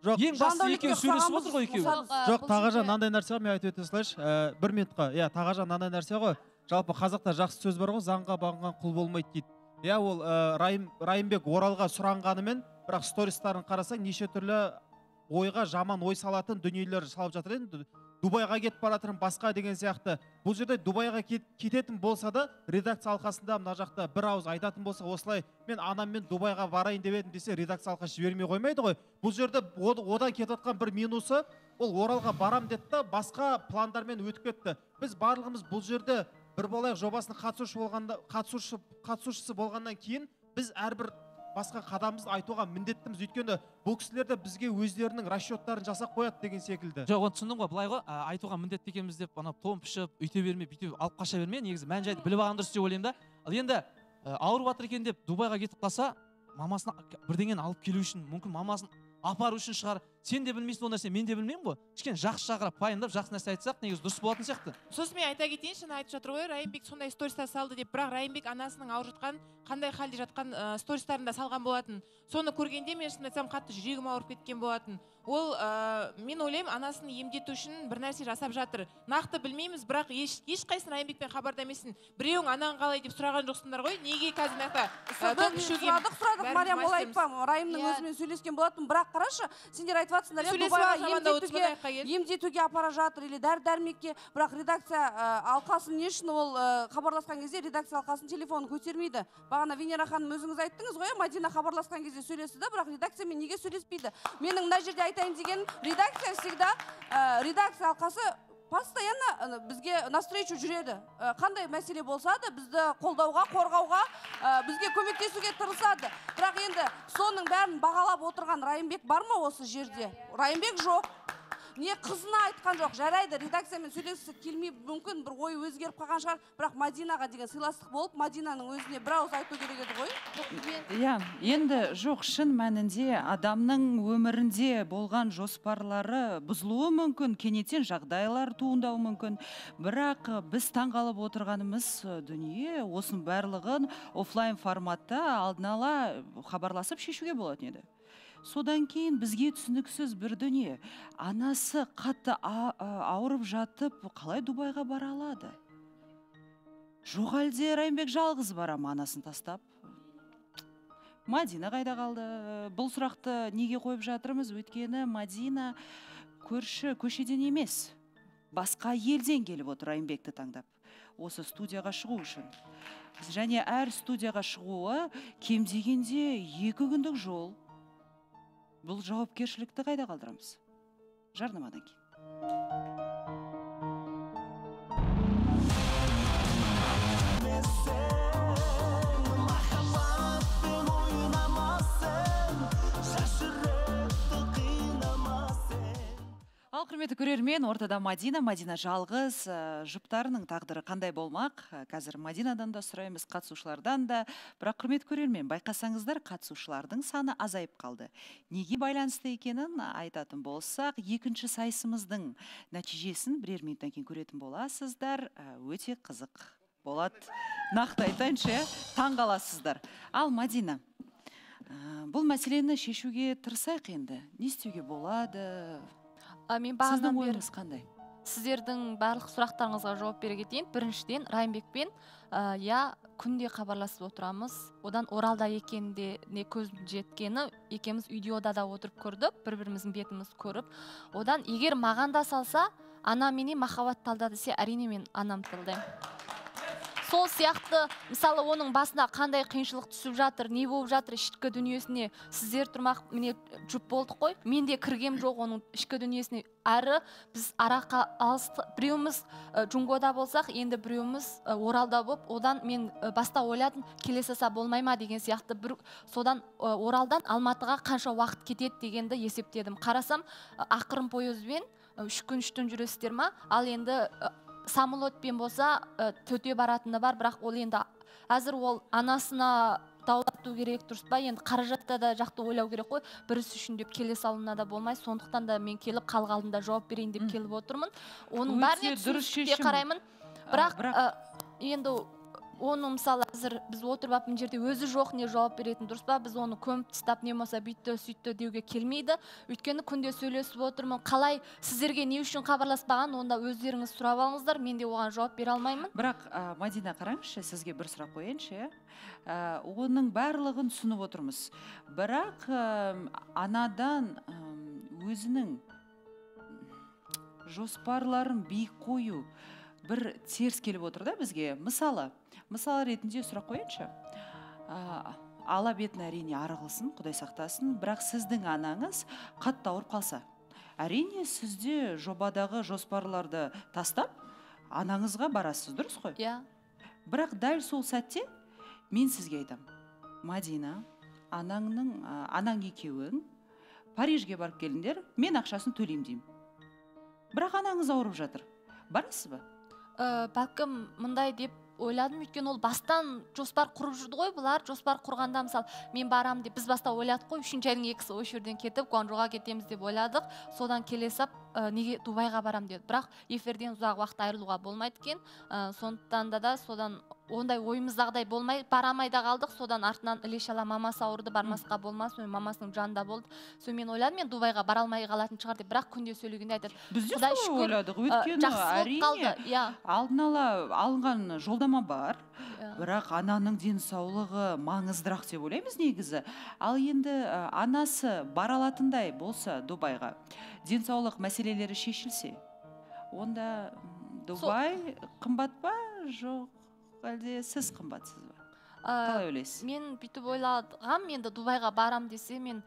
Жоқ, ең басты екеуі сөйлесіп отыр ғой екеуі. Жоқ, тағажан мынандай нәрсе ғой, мен айтып өтетін слайш, бір минутқа. Иә, тағажан мынандай нәрсе ғой. Жалпы қазақта жақсы сөз бар ғой, заңға бағынған құл болмайды дейді. Иә, ол Райымбек оралға сұранғанымен, бірақ стористарын қарасаң, неше түрлі ойға жаман ой салатын дүниелер салып жатыр енді. Дубайға кетіп баратырым, басқа деген сияқты. Бұл жерде Дубайға кететін болса да, редакция алқасында мына жақта бір ауыз айтатын болса, осылай мен анаммен Дубайға барайын деп едім десе, редакция алқасы жібермей қоймайды ғой. Бұл жерде одан кетіватқан бір минусы, ол оралға барам деді де, басқа пландармен өтіп кетті. Біз барлығымыз бұл жерде бір болайық жобасының қатысушысы болғаннан кейін, біз әрбір басқа қадамымызды айтуға міндеттіміз, өйткені бұл кісілер де бізге өздерінің расчеттарын жасап қояды деген секілді. Жоқ, оны түсіндің ғой, былай ғой, айтуға міндетті екенбіз деп, ана том пішіп, үйте берме, бүйтіп алып қаша берме, негізі мән жайды біліп алғандырсыз деп ойлаймын да. Ал енді ауырып жатыр екен деп Дубайға кетіп қалса, мамасына бірдеңені алып келу үшін, мүмкін мамасын апару үшін шығар. Сен де білмейсің ол нәрсе, мен де білмеймін ғой. Кішкене жақсы шақырып, пайымдап, жақсы нәрсе айтсақ, негізі дұрыс болатын сияқты. Сосын мен айта кетейін, шын айтып жатыр ғой, Райымбек сондай стористы салды деп, бірақ Райымбек анасының ауыр жатқан, қандай халде жатқан стористарын да салған болатын. Соны көргенде мен шын айтсам қатты жүрегім ауырып кеткен болатын. Ол мен ойлаймын, анасын емдету үшін бір нәрсе жасап жатыр. Нақты білмейміз, бірақ ешқайсың Райымбекпен хабарда емессің. Біреуің анаң қалай деп сұраған жоқсыңдар ғой. Неге қазір нақты топ ішуге? Сұрадық, сұрадық, Мариям, ол айтпам. Райымның өзімен сөйлескен болатын, бірақ қарашы, сендер айтып жатсыңдар, Дубайға емдетуге апара жатыр или дәрі-дәрмекке, бірақ редакция алқасын не үшін ол хабарласқан кезде редакция алқасын телефонын көтермейді. Бағана Венера ханым өзіңіз айттыңыз ғой, Мадина хабарласқан кезде сөйлесті, бірақ редакциямен неге сөйлеспейді? Менің мына жерде деген редакция всегда, редакция алқасы постоянно бізге навстречу жүреді. Қандай мәселе болса да, бізді қолдауға, қорғауға, бізге көмектесуге тырысады. Бірақ енді соның бәрін бағалап отырған Райымбек бар ма осы жерде? Райымбек жоқ. Не қызына айтқан жоқ, жарайды, редакциямен сөйлесісі келмей мүмкін, бір ой өзгеріп қаған шығар, бірақ Мадинаға деген сыйластық болып, Мадинаның өзіне бір ауыз айту керек еді ғой. Енді жоқ, шын мәнінде адамның өмірінде болған жоспарлары бұзылуы мүмкін, кенеттен жағдайлар туындауы мүмкін, бірақ біз таңғалып отырғанымыз дүние, осының барлығын офлайн форматта алдын ала хабарласып шешуге болатын еді. Содан кейін бізге түсініксіз бір дүние. Анасы қатты ауырып жатып, қалай Дубайға бара алады? Жоқ әлде Райымбек жалғыз бара ма анасын тастап? Мадина қайда қалды? Бұл сұрақты неге қойып жатырмыз? Өйткені Мадина көрші көшеден емес, басқа елден келіп отыр Райымбекті таңдап. Осы студияға шығу үшін. Және әр студияға шығуы кем дегенде екі күндік жол. Бұл жауапкершілікті қайда қалдырамыз? Жарнамадан кейін. Ал, құрметті көрермен, ортада Мадина, Мадина жалғыз, жұптарының тағдыры қандай болмақ? Қазір Мадинадан да сұраймыз, қатысушылардан да. Бірақ, құрметті көрермен, байқасаңыздар, қатысушылардың саны азайып қалды. Неге байланысты екенін айтатын болсақ, екінші сайысымыздың нәтижесін бірер минуттан кейін көретін боласыздар, өте қызық болады. Нақты айтайыншы, таңғаласыздар. Ал, Мадина, бұл мәселені шешуге тырысайық енді. Не істеуге болады? Сіздің ойыңыз қандай? Сіздердің барлық сұрақтарыңызға жауап бере кетейін. Біріншіден, Райымбекпен күнде хабарласып отырамыз. Одан Оралда екеніне көзім жеткені, екеуміз үйдеода да отырып көрдік, бір-біріміздің бетіміз көріп. Одан егер маған да салса, Ана мені махават талдады се, әрине мен анам тылды. Сол сияқты, мысалы, оның басына қандай қиыншылық түсіп жатыр, не болып жатыр, ішкі дүниесіне сіздер тұрмақ міне жұп болдық қой. Мен де кіргем жоқ оның ішкі дүниесіне. Әрі біз арақа алыстық, біреуміз Джунгода болсақ, енді біреуміз Оралда болып, одан мен баста ойладым, келесіса болмай ма деген сияқты. Содан Оралдан Алматыға қанша уақыт кетеді дегенді есептедім. Қарасам, ақырын пойызбен үш күн үш түн жүресіздер ма, ал енді самолетпен болса төте баратыны бар, бірақ ол енді әзір ол анасына даулату керек тұрсыз ба, енді қаражатта да жақты ойлау керек қой, бірісі үшін деп келе салына да болмай, сондықтан да мен келіп қалғалында жауап берейін деп келіп отырмын. Оның бәріне түсіністікке қараймын, бірақ енді оны мысалы әзір біз отырып апын жерде өзі жоқ не жауап беретін дұрыс па, біз оны көміп тістап не болса битті сүйтті деуге келмейді. Өйткені күнде сөйлесіп отырмын, қалай сіздерге не үшін хабарласпаған, онда өздеріңіз сұрап алыңыздар, мен де оған жауап бере алмаймын. Бірақ Мадина, қараңызшы, сізге бір сұрақ қояйыншы, оның барлығын түсініп отырмыз, бірақ анадан өзінің жоспарларын биік қою бір теріс келіп отыр да бізге. Мысалы, мысалы ретінде сұрақ қойыншы, ала бетін әрине арығылсын, құдай сақтасын, бірақ сіздің анаңыз қатты ауырып қалса, әрине сізде жобадағы жоспарларды тастап, анаңызға барасыз, дұрыс қой? Иә. Бірақ дәл сол сәтте мен сізге айтам, Мадина, анаңның, анаң екеуің Парижге барып келіңдер, мен ақшасын төлеймін деймін. Бірақ анаңыз ауырып жатыр. Барасыз ба? Бәлкім мұндай деп ойладым, өйткені ол бастан жоспар құрып жүрді ғой, бұлар жоспар құрғанда мысалы мен барам деп біз баста ойладық қой, үшінші айдың екісі осы жерден кетіп Гуанжоға кетеміз деп ойладық, содан келесіп неге Дубайға барам деді, бірақ эфирден ұзақ уақыт айырылуға болмайды екен, сондықтан да да содан ондай ойымыздағыдай болмай барамайда қалдық, содан артынан ілешала мамасы ауырды, бармасқа болмас, мамасының жанында болды. Сол мен ойладым, мен Дубайға бара алмай қалатын шығар деп, бірақ күнде сөйлегенде айтады. Біз де солай ойладық, өйткені әрине алдын ала алынған жолдама бар, бірақ ананың денсаулығы маңыздырақ деп ойлаймыз негізі. Ал енді анасы бара алатындай болса Дубайға, денсаулық мәселелері шешілсе, онда Дубай қымбат па, жоқ? Әлде сіз қымбатсыз ба? Қалай өлесіз? Мен бүйтіп ойладығам, енді Дубайға барам десе, мен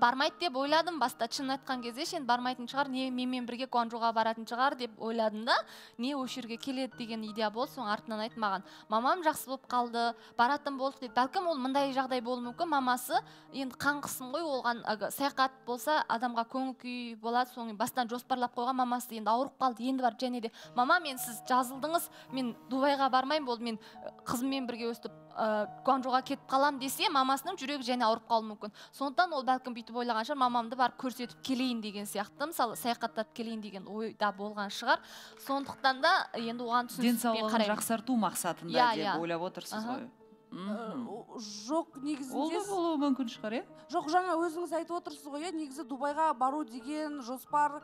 бармайды деп ойладым баста, шын айтқан кезде шен бармайтын шығар, не мен бірге Гуанжоға баратын шығар деп ойладым да, не өшірге келеді деген идея болды, соң артынан айтмаған. Мамам жақсы болып қалды, баратын болдық деді, бәлкім ол мұндай жағдай болу мүмкін, мамасы енді қанқысын ғой, олған саяхат болса, адамға көңіл күй болады, соң бастан жоспарлап қойған, мамасы енді ауырып қалды, енді бар және де, мама мен сіз жазылдыңыз, мен Дубайға бармаймын болды, мен қызыммен бірге өстіп Гуанжоға кетіп қалам десе, мамасының жүрегі және ауырып қалуы мүмкін. Сондықтан ол бәлкім бүйтіп ойлаған шығар, мамамды барып көрсетіп келейін деген сияқты, мысалы саяхаттап келейін деген ойда болған шығар. Сондықтан да енді оған түсіністікпен қараймын. Денсаулығын жақсарту мақсатында деп ойлап отырсыз ғой? Жоқ, негізінде ол да болуы мүмкін шығар, е? Жоқ, жаңа өзіңіз айтып отырсыз ғой, негізі Дубайға бару деген жоспар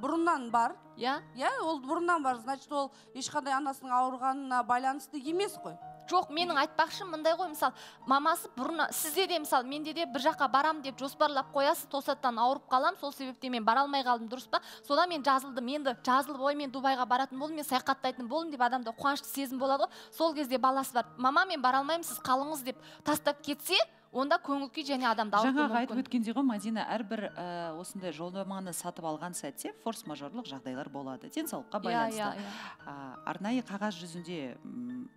бұрыннан бар. Иә? Иә, ол бұрыннан бар, значит, ол ешқандай анасының ауырғанына байланысты емес қой. Жоқ, менің айтпақшы мындай ғой, мысалы, мамасы бұрына, сізде де, мысалы, менде де бір жаққа барам деп жоспарлап қоясыз, тосаттан ауырып қалам, сол себепте мен бара алмай қалдым, дұрыс па? Содан мен жазылдым, енді жазылып, ой, мен Дубайға баратын болдым, мен саяхаттайтын болдым деп адамда қуанышты сезім болады ғой. Сол кезде баласы бар, мама, мен бара алмаймын, сіз қалыңыз деп тастап кетсе, онда көңілкүй және адамды ауырту мүмкін. Жаңа айтып өткенде ғой, Мадина, әрбір осындай жолдаманы сатып алған сәтте форс-мажорлық жағдайлар болады. Денсаулыққа байланысты. Арнайы қағаз жүзінде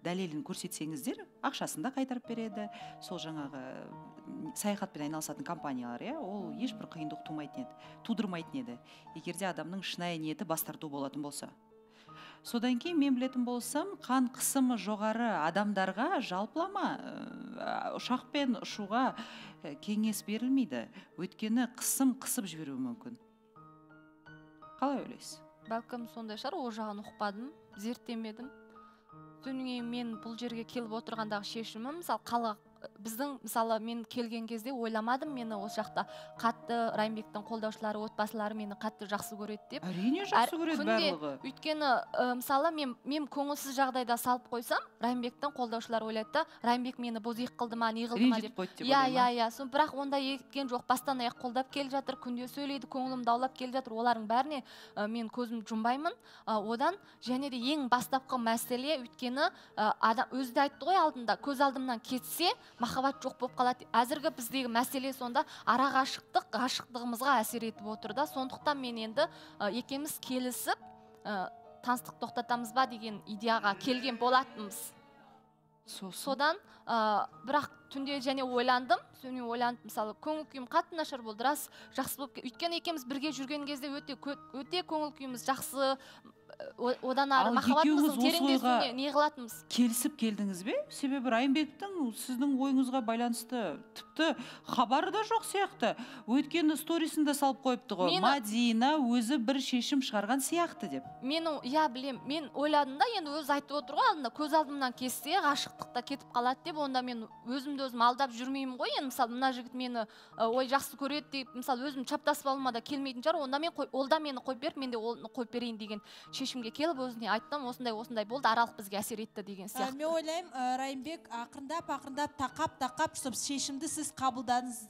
дәлелін көрсетсеңіздер, ақшасында қайтарып береді. Сол жаңағы саяхатпен айналысатын компаниялар, ол ешбір қиындық тудырмайтын еді. Егерде адамның шынайы ниеті бастарту болатын болса. Содан кейін мен білетін болсам, қан қысымы жоғары адамдарға жалпылама ұшақпен ұшуға кеңес берілмейді. Өйткені қысым қысып жіберуі мүмкін. Қалай ойлайсыз? Бәлкім сондай шығар, ол жағын ұқпадым, зерттемедім. Дүнге мен бұл жерге келіп отырғандағы шешімім, мысалы, біздің мысалы мен келген кезде ойламадым, мені ол жақта қатты Райымбектің қолдаушылары, отбасылары мені қатты жақсы көреді деп. Әрине жақсы көреді барлығы. Өйткені мысалы мен мен көңілсіз жағдайда салып қойсам, Райымбектің қолдаушылары ойлайды, Райымбек мені бозиқ қылды ма, не қылды ма деп. Иә, иә, иә. Соң бірақ онда еткен жоқ, бастан аяқ қолдап келе жатыр, күнде сөйлейді, көңілім даулап келе жатыр. Олардың бәріне мен көзім жұмбаймын. Одан және де ең бастапқы мәселе өйткені адам өзі айтты ғой алдында, көз алдымнан кетсе махаббат жоқ болып қалады. Әзіргі біздегі мәселе сонда ара ғашықтық, ғашықтығымызға әсер етіп отыр да. Сондықтан мен енді екеуміз келісіп, таныстық тоқтатамыз ба деген идеяға келген болатынбыз. Содан бірақ түнде және ойландым, сөне ойландым, мысалы көңіл күйім қатты нашар болды, рас жақсы болып, өйткені екеуміз бірге жүрген кезде өте өте көңіл күйіміз жақсы, одан ары махаббатымыздың тереңдесуіне не қылатынбыз. Келісіп келдіңіз бе? Себебі Райымбектің сіздің ойыңызға байланысты тіпті хабары да жоқ сияқты. Өйткені сторисін де салып қойыпты ғой. Мадина өзі бір шешім шығарған сияқты деп. Мен я білем, мен ойладым да, енді өз айтып отыр ғой, алдында көз алдымнан кетсе ғашықтықта кетіп қалады деп, онда мен өзімді өзім алдап жүрмеймін ғой. Енді мысалы мына жігіт мені ой жақсы көреді деп, мысалы өзім чаптасып алуыма да келмейтін шығар, онда мен ол да мені қойып беріп, мен де оны қойып берейін деген шешімге келіп өзіне айттым, осындай осындай болды, аралық бізге әсер етті деген сияқты. Мен ойлаймын, Райымбек ақырындап ақырындап тақап тақап шып шешімді сіз қабылдадыңыз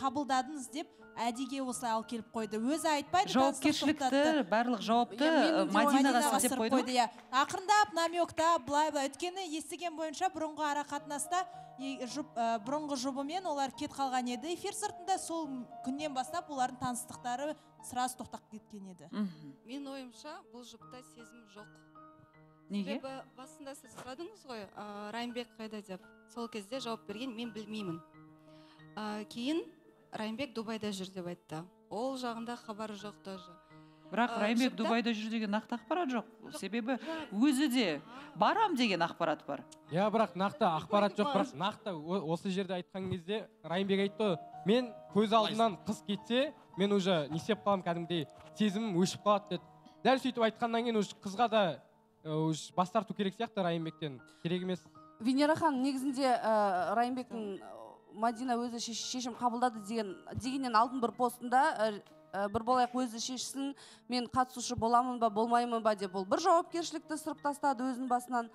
қабылдадыңыз деп әдеге осылай алып келіп қойды. Өзі айтпайды, жауапкершілікті, барлық жауапты Мадинаға сіздеп қойды. Ақырындап намекта былай-былай, өткені естіген бойынша бұрынғы ара қатынаста бұрынғы жұбымен олар кет қалған еді. Эфир сыртында сол күннен бастап олардың таныстықтары сразу тоқтап кеткен еді. Мен ойымша, бұл жұпта сезім жоқ. Неге? Себебі басында сіз сұрадыңыз ғой, Райымбек қайда деп. Сол кезде жауап берген мен білмеймін. Кейін Райымбек Дубайда жүр деп айтты. Ол жағында хабары жоқ тоже. Бірақ Райымбек Дубайда жүр деген нақты ақпарат жоқ. Себебі өзі де барам деген ақпарат бар. Иә, бірақ нақты ақпарат жоқ. Бірақ нақты осы жерде айтқан кезде Райымбек айтты, мен көз алдынан қыз кетсе, мен уже не істеп қалам, кәдімгідей сезімім өшіп қалады деді. Дәл сөйтіп айтқаннан кейін уже қызға да бас тарту керек сияқты Райымбектен. Керек емес. Венера ханым, негізінде Райымбектің Мадина өзі шешім қабылдады дегеннен алдын бір постында бір болайық, өзі шешісін, мен қатысушы боламын ба, болмаймын ба деп. Ол бір жауапкершілікті сырып тастады өзінің басынан.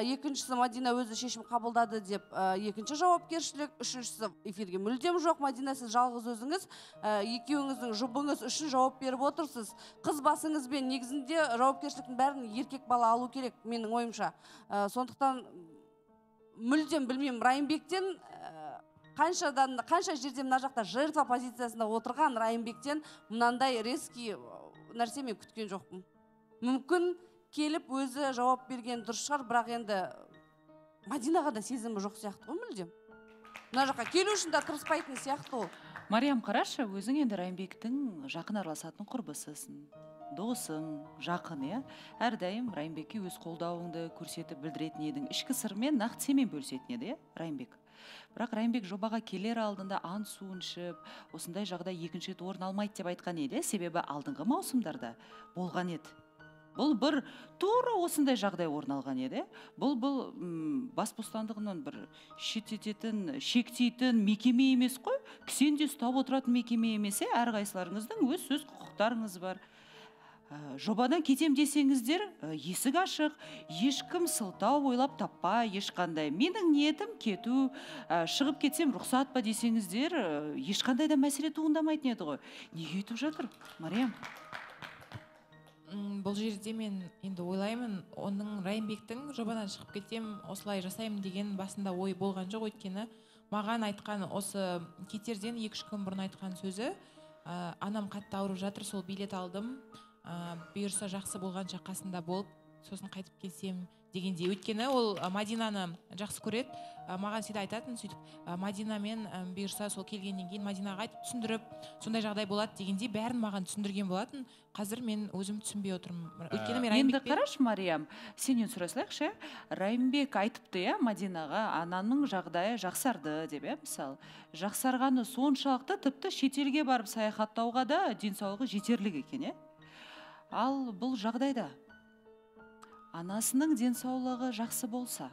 Екіншісі, Мадина өзі шешім қабылдады деп екінші жауапкершілік. Үшіншісі, эфирге мүлдем жоқ. Мадина, сіз жалғыз өзіңіз, екеуіңіздің жұбыңыз үшін жауап беріп отырсыз. Қыз басыңыз бен негізінде жауапкершіліктің бәрін еркек бала алу керек, менің ойымша. Сондықтан мүлдем білмеймін, Райымбектен қанша жерде мына жақта жертва позициясында отырған Райымбектен мынандай резкий нәрсе мен күткен жоқпын. Мүмкін келіп өзі жауап берген дұрыс шығар, бірақ енді Мадинаға да сезімі жоқ сияқты ғой мүлдем. Мына жаққа келу үшін де тырыспайтын сияқты ол. Мариям, қарашы, өзің енді Райымбектің жақын араласатын құрбысысың, досың, жақын, иә? Әрдайым Райымбекке өз қолдауыңды көрсетіп білдіретін едің. Ішкі сырмен нақты семен бөлісетін еді, иә, Райымбек? Бірақ Райымбек жобаға келер алдында ант суын ішіп, осындай жағдай екінші рет орын алмайды деп айтқан еді, себебі алдыңғы маусымдарда болған еді. Бұл бір тура осындай жағдай орын алған еді. Бұл бұл бас бостандығынан бір шеттететін, шектейтін мекеме емес қой, кісенде ұстап отыратын мекеме емес. Әрқайсыларыңыздың өз сөз құқықтарыңыз бар. Жобадан кетем десеңіздер, есік ашық, ешкім сылтау ойлап таппа, ешқандай. Менің ниетім кету, шығып кетсем рұқсат па десеңіздер, ешқандай да мәселе туындамайтын еді ғой. Неге етіп жатыр, Мариям? Бұл жерде мен енді ойлаймын, оның Райымбектің жобадан шығып кетем, осылай жасаймын деген басында ой болған жоқ. Өйткені маған айтқан, осы кетерден екі-үш күн бұрын айтқан сөзі, анам қатты ауырып жатыр, сол билет алдым, бұйырса жақсы болғанша қасында болып, сосын қайтып келсем дегендей. Өйткені ол Мадинаны жақсы көреді, маған всегда айтатын, сөйтіп Мадинамен бұйырса сол келгеннен кейін Мадинаға айтып түсіндіріп, сондай жағдай болады дегендей бәрін маған түсіндірген болатын. Қазір мен өзім түсінбей отырмын. Енді қараш, Мариям, сенен сұрасылайықшы, Райымбек айтыпты, иә, Мадинаға ананың жағдайы жақсарды деп, мысалы жақсарғаны соншалықты тіпті шетелге барып саяхаттауға да денсаулығы жетерлік екен. Ал бұл жағдайда анасының денсаулығы жақсы болса,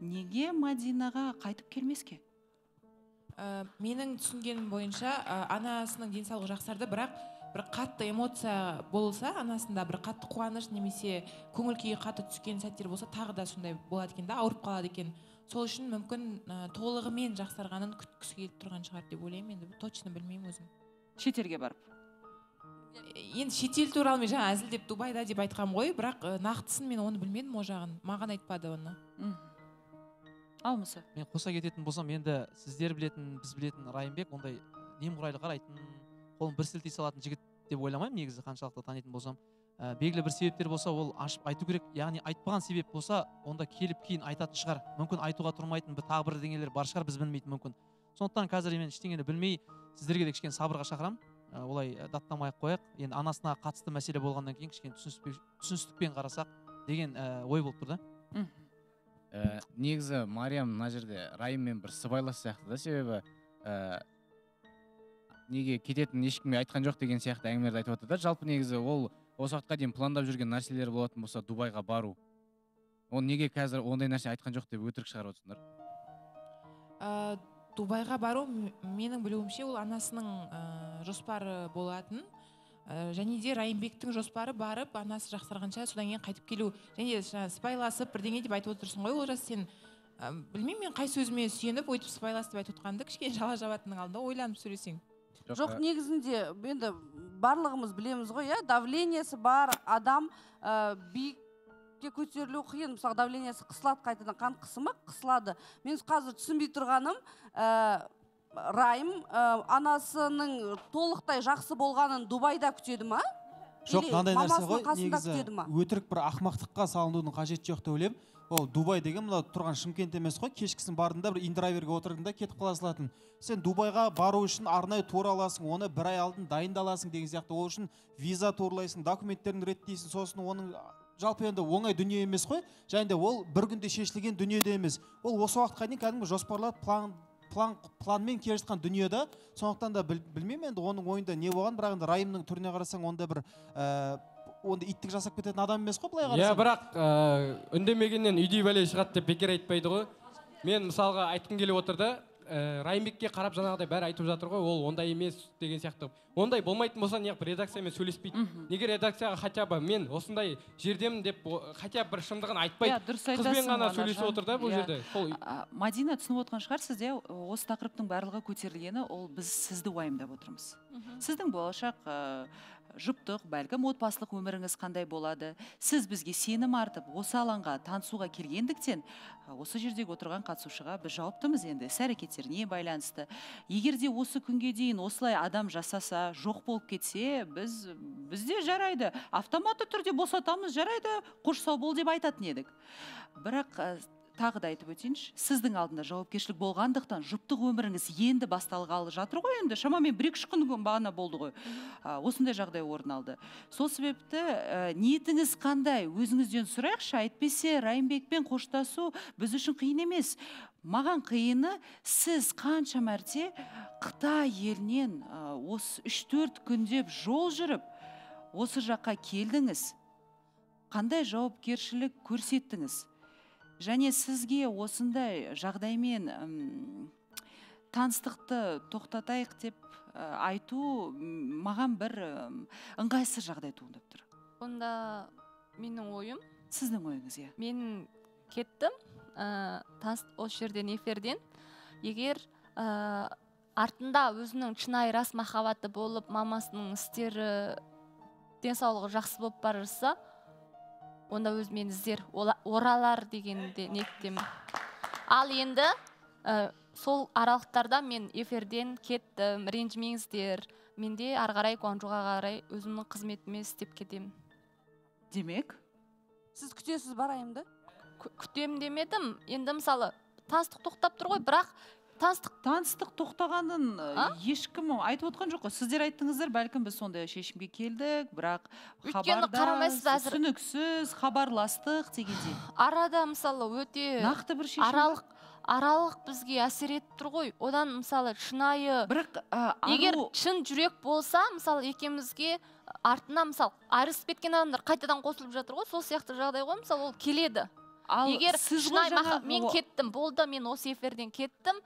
неге Мадинаға қайтып келмеске? Менің түсінгенім бойынша, анасының денсаулығы жақсарды, бірақ бір қатты эмоция болса, анасында бір қатты қуаныш немесе көңіл-күйі қатты түскен сәттер болса, тағы да сондай болады екен да, ауырып қалады екен. Сол үшін мүмкін толығымен жақсарғанын күткісі келіп тұрған шығар деп ойлаймын, енді точно білмеймін өзім. Шетелге барып. Енді шетел туралы мен жаңа әзілдеп Дубайда деп айтқам ғой, бірақ нақтысын мен оны білмедім о жағын, маған айтпады оны. Алмысы. Мен қоса кететін болсам, енді сіздер білетін, біз білетін Райымбек ондай немқұрайлы қарайтын, қолын бір сілтей салатын жігіт деп ойламаймын, негізі қаншалықты танитын болсам. Белгілі бір себептер болса, ол ашып айту керек, яғни айтпаған себеп болса, онда келіп кейін айтатын шығар. Мүмкін айтуға тұрмайтын бір тағы бір деңгейлер бар шығар, біз білмейтін мүмкін. Сондықтан қазір мен ештеңені білмей, сіздерге де кішкене сабырға шақырам. Олай даттамай-ақ қояқ. Енді анасына қатысты мәселе болғаннан кейін кішкене түсіністікпен қарасақ деген ой болып тұрды. Негізі Мариям мына жерде Райыммен бір сыбайлас сияқты да, себебі неге кететінін ешкімге айтқан жоқ деген сияқты әңгімелерді айтып отыр да. Жалпы негізі ол осы уақытқа дейін пландап жүрген нәрселер болатын болса, Дубайға бару. Ол неге қазір ондай нәрсе айтқан жоқ деп өтірік шығарып отырсыңдар? Дубайға бару, менің білуімше, ол анасының жоспары болатын. Және де Райымбектің жоспары барып, анасы жақсарғанша содан кейін қайтып келу. Және сыпайласып, бірдеңе деп айтып отырсың ғой, олжас сен, білмеймін, мен қай сөзіме сүйеніп, ойтып сыпайласып деп айтып отқанды, кішкене жала жабатының алдында ойланып сөйлесең. Жоқ, негізінде, енді барлығымыз білеміз ғой, давлениесі бар адам биік көтерілу қиын, мысалы давлениясы қысылады, қайтадан қан қысымы қысылады. Мен қазір түсінбей тұрғаным, Райым анасының толықтай жақсы болғанын Дубайда күтеді ма? Жоқ, мынандай нәрсе ғой, негізі өтірік бір ақмақтыққа салынудың қажеті жоқ деп ойлаймын. Ол Дубай деген мына тұрған Шымкент емес қой, кешкісін бардыңда бір индраверге отырдыңда кетіп қаласылатын. Сен Дубайға бару үшін арнайы тур аласың, оны бір ай алдын дайындаласың деген сияқты. Ол үшін виза турлайсың, документтерін реттейсің, сосын оның жалпы енді оңай дүние емес қой, және де ол бір күнде шешілген дүниеде емес. Ол осы уақытқа дейін кәдімгі жоспарлап, планмен келе жатқан дүниеде. Сондықтан да білмеймін енді оның ойында не болған, бірақ енді Райымның түріне қарасаң, онда бір иттік жасап кететін адам емес қой, былай қарасаң. Иә, бірақ үндемегеннен үйдей бәле шығады деп бекер айтпайды ғой. Мен мысалға айтқым келіп отырды, Райымбекке қарап жаңағыдай бәрі айтып жатыр ғой, ол ондай емес деген сияқты. Ондай болмайтын болса, неғып редакциямен сөйлеспейді. Неге редакцияға хотя бы мен осындай жердемін деп хотя бір шындығын айтпайды. Қызбен ғана сөйлесіп отыр да бұл жерде. Мадина, түсініп отқан шығар, сізде осы тақырыптың барлығы көтерілгені, ол біз сізді уайымдап отырмыз. Сіздің болашақ жұптық, бәлкім отбасылық өміріңіз қандай болады. Сіз бізге сенім артып, осы алаңға танысуға келгендіктен, осы жердегі отырған қатысушыға біз жауаптымыз енді, іс-әрекеттеріне байланысты. Егер де осы күнге дейін осылай адам жасаса, жоқ болып кетсе, біз бізде жарайды, автоматты түрде босатамыз, жарайды, қош сау бол деп айтатын едік. Бірақ тағы да айтып өтейінші, сіздің алдында жауапкершілік болғандықтан жұптық өміріңіз енді басталғалы жатыр ғой, енді шамамен бір-екі күн бағана болды ғой, осындай жағдай орын алды. Сол себепті ниетіңіз қандай, өзіңізден сұрайықшы, айтпесе Райымбекпен қоштасу біз үшін қиын емес. Маған қиыны, сіз қанша мәрте Қытай елінен осы үш-төрт күндеп жол жүріп, осы жаққа келдіңіз, қандай жауапкершілік көрсеттіңіз? Және сізге осындай жағдаймен таныстықты тоқтатайық деп айту маған бір ыңғайсыз жағдай туындап тұр. Онда менің ойым. Сіздің ойыңыз, иә. Мен кеттім, ол жерден, эфирден. Егер артында өзінің шынайы рас махаббаты болып, мамасының істері, денсаулығы жақсы болып барырса, онда өз мен іздер, оралар дегенде нектемін. Ал енді сол аралықтарда мен эфирден кеттім, ренжімеңіздер, менде арғарай Гуанчжуға қарай өзімнің қызметіме істеп кетемін. Демек? Сіз күтесіз Райымды? Күтем демедім, енді мысалы таныстық тоқтап тұр ғой, бірақ таныстық тоқтағанын ешкім айтып отқан жоқ. Сіздер айттыңыздар, бәлкім біз сонда шешімге келдік, бірақ хабардан түсініксіз, хабарластық дегенде. Арада мысалы өте аралық бізге әсер етіп тұр ғой, одан мысалы шынайы. Егер шын жүрек болса, мысалы екемізге артына мысалы айырысып кеткен адамдар қайтадан қосылып жатыр ғой, сол сияқты жағдай ғой, мысалы ол келеді. егер шынай мен кеттім, болды мен осы эфирден кеттім,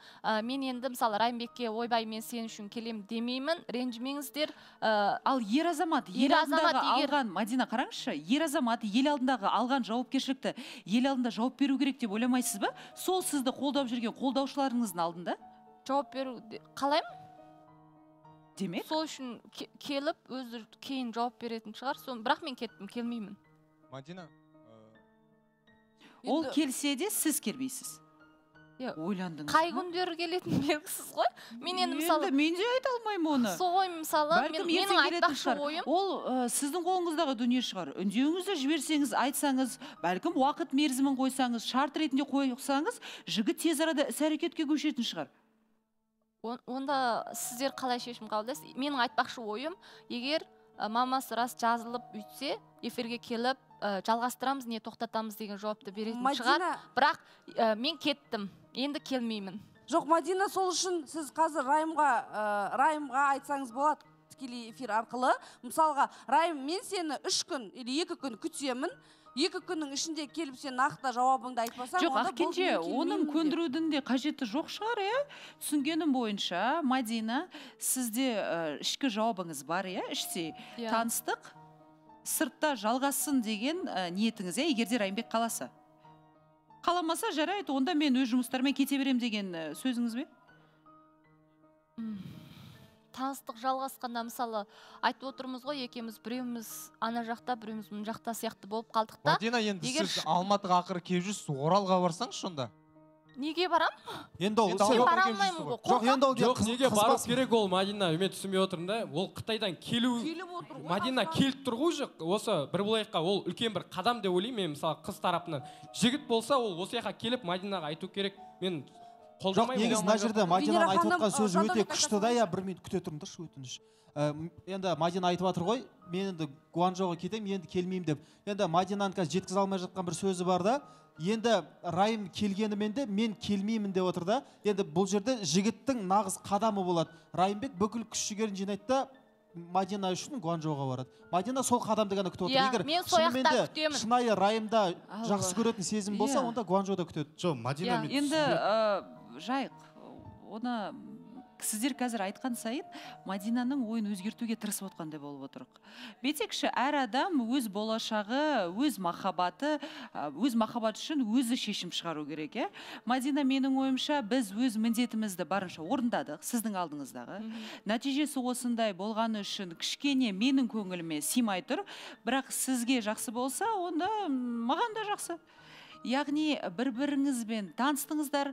мен енді мысалы Райымбекке ойбай мен сен үшін келем демеймін, ренжімеңіздер. Ал ер азамат, ел алдындағы алған, Мадина қараңызшы, ер азамат ел алдындағы алған жауапкершілікті ел алдында жауап беру керек деп ойламайсыз ба? Сол сізді қолдап жүрген қолдаушыларыңыздың алдында жауап беру қалаймын? Демек? Сол үшін келіп, өзі кейін жауап беретін шығар, бірақ мен кеттім, келмеймін. Мадина? Ол келсе де сіз келмейсіз. Ойландыңыз. Қай күндері келетін белгісіз ғой. Мен енді мысалы... Мен де айта алмаймын оны. Сол ғой мысалы, менің айтпақшы ойым. Ол сіздің қолыңыздағы дүние шығар. Үндеуіңізді жіберсеңіз, айтсаңыз, бәлкім уақыт мерзімін қойсаңыз, шарт ретінде қойсаңыз, жігіт тез арада іс-әрекетке көшетін шығар. Онда сіздер қалай шешім қабылдайсыз? Менің айтпақшы ойым, егер мамасы рас жазылып үйтсе, эфирге келіп, жалғастырамыз, не тоқтатамыз деген жауапты беретін шығар. Бірақ мен кеттім, енді келмеймін. Жоқ, Мадина, сол үшін сіз қазір Райымға айтсаңыз болады, тікелей эфир арқылы. Мысалға, Райым, мен сені үш күн или екі күн күтемін, екі күннің ішінде келіп сен нақты жауабыңды айтпасаң, жоқ, ақкенже, оның көндірудің де қажеті жоқ шығар, е? Түсінгенім бойынша, Мадина, сізде ішкі жауабыңыз бар, е? Іштей таныстық, сыртта жалғасын деген ниетіңіз, е? Егерде Райымбек қаласа. Қаламаса, жарайды, онда мен өз жұмыстармен кете берем деген сөзіңіз бе? Таныстық жалғасқанда, мысалы, айтып отырмыз ғой, екеміз біреуміз ана жақта, біреуміз мұн жақта сияқты болып қалдық та. Мадина, енді сіз Алматыға ақыры кеп жүрсіз, Оралға барсаң шында? Неге барам? Енді ол бара алмаймын ғой. Жоқ, енді ол жоқ, неге барып керек ол, Мадина, мен түсінбей отырмын да. Ол Қытайдан келу, Мадина келіп тұр ғой, осы бір болайыққа ол үлкен бір қадам деп ойлаймын мен, мысалы, қыз тарапынан. Жігіт болса, ол осы жаққа келіп Мадинаға айту керек. Мен жоқ, негіз мына жерде Мадинаның айтып отқан сөзі өте күшті да, я бір минут күте тұрмын да, шу өтініш. Енді Мадина айтып жатыр ғой, мен енді Гуанчжоуға кетем, енді келмеймін деп. Енді Мадинаның қазір жеткізе алмай жатқан бір сөзі бар да, енді Райым келгенімен де мен келмеймін деп отыр да. Енді бұл жерде жігіттің нағыз қадамы болады. Райымбек бүкіл күш-жігерін жинайды да, Мадина үшін Гуанчжоуға барады. Мадина сол қадамды ғана күтіп отыр. Егер шыныменде шынайы Райымда жақсы көретін сезім болса, онда Гуанчжоуда күтеді. Жоқ, Мадина мен жайық, оны сіздер қазір айтқан сайын Мадинаның ойын өзгертуге тырысып отқандай болып отырық. Бетекші, әр адам өз болашағы, өз махаббаты, өз махаббат үшін өзі шешім шығару керек. Мадина, менің ойымша, біз өз міндетімізді барынша орындадық, сіздің алдыңыздағы. Нәтижесі осындай болғаны үшін кішкене менің көңіліме симай тұр, бірақ сізге жақсы болса, онда маған да жақсы. Яғни бір-біріңізбен таныстыңыздар,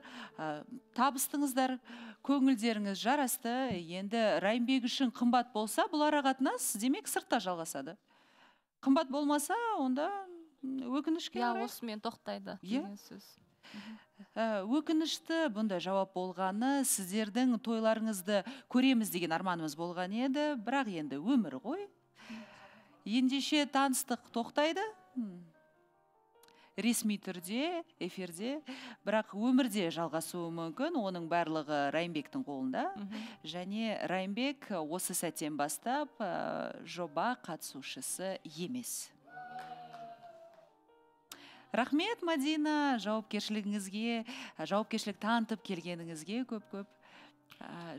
табыстыңыздар, көңілдеріңіз жарасты, енді Райымбек үшін қымбат болса, бұл арақатынас демек сыртта жалғасады. Қымбат болмаса, онда өкінішке орай. Иә, осымен тоқтайды деген сөз. Өкінішті бұндай жауап болғаны, сіздердің тойларыңызды көреміз деген арманымыз болған еді, бірақ енді өмір ғой. Ендеше таныстық тоқтайды. Ресми түрде, эфирде, бірақ өмірде жалғасуы мүмкін, оның барлығы Райымбектің қолында. Және Райымбек осы сәттен бастап жоба қатысушысы емес. Рахмет, Мадина, жауапкершілігіңізге, жауапкершілік танытып келгеніңізге көп-көп.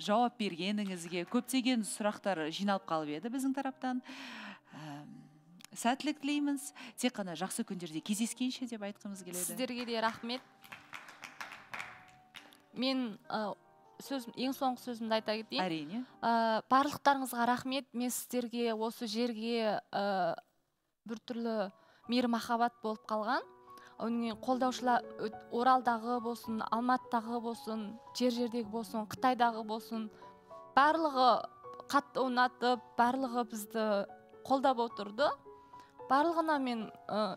Жауап бергеніңізге көптеген сұрақтар жиналып қалып еді біздің тараптан. Сәттілік тілейміз, тек қана жақсы күндерде кездескенше деп айтқымыз келеді. Сіздерге де рахмет. Мен ең соңғы сөзімді айта кетейін. Әрине. Барлықтарыңызға рахмет. Мен сіздерге осы жерге бір түрлі мейір-махаббат болып қалған. Қолдаушылар Оралдағы болсын, Алматыдағы болсын, жер-жердегі болсын, Қытайдағы болсын. Барлығы қатты ұнатып, барлығы бізді қолдап отырды. Барлығына мен,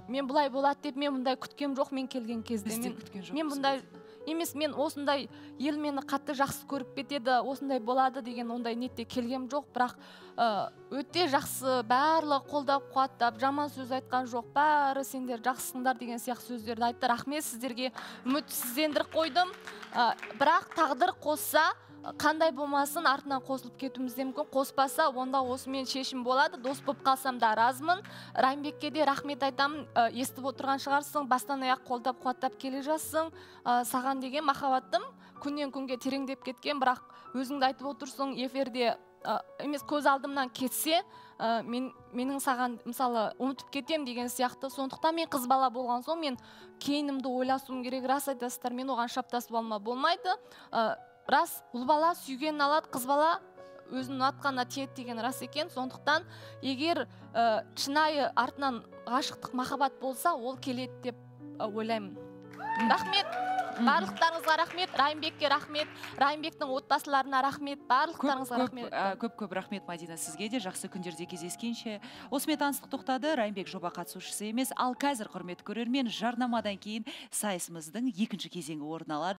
мен бұлай болады деп, мен бұндай күткем жоқ, мен келген кезде. Мен бұндай емес, мен осындай ел мені қатты жақсы көріп кетеді, осындай болады деген ондай ниетте келгем жоқ, бірақ өте жақсы, барлығы қолдап қуаттап, жаман сөз айтқан жоқ, бәрі сендер жақсысыңдар деген сияқты сөздерді айтты. Рахмет сіздерге, үмітсіздендіріп қойдым, бірақ тағдыр қосса, қандай болмасын артынан қосылып кетуіміз мүмкін, қоспаса онда осымен шешім болады. Дос болып қалсам да разымын. Райымбекке де рахмет айтамын, естіп отырған шығарсың, бастан аяқ қолдап қуаттап келе жатсың. Саған деген махаббатым күннен күнге тереңдеп кеткен, бірақ өзіңді айтып отырсың, эфирде емес көз алдымнан кетсе, мен менің саған мысалы ұмытып кетем деген сияқты. Сондықтан мен қыз бала болған соң мен кейінімді ойласуым керек. Рас айтасыздар, мен оған шаптасып алма болмайды. Рас, ұл бала сүйгенін алады, қыз бала өзінің атқанына тиеді деген рас екен. Сондықтан егер шынайы артынан ғашықтық, махаббат болса, ол келеді деп ойлаймын. Рахмет, барлықтарыңызға рахмет, Райымбекке рахмет, Райымбектің отбасыларына рахмет, барлықтарыңызға рахмет. Көп-көп рахмет, Мадина, сізге де. Жақсы күндерде кездескенше. Осымен таныстық тоқтады. Райымбек жоба қатысушысы емес, ал қазір құрмет көрермен жарнамадан кейін сайысымыздың екінші кезеңі орын алады.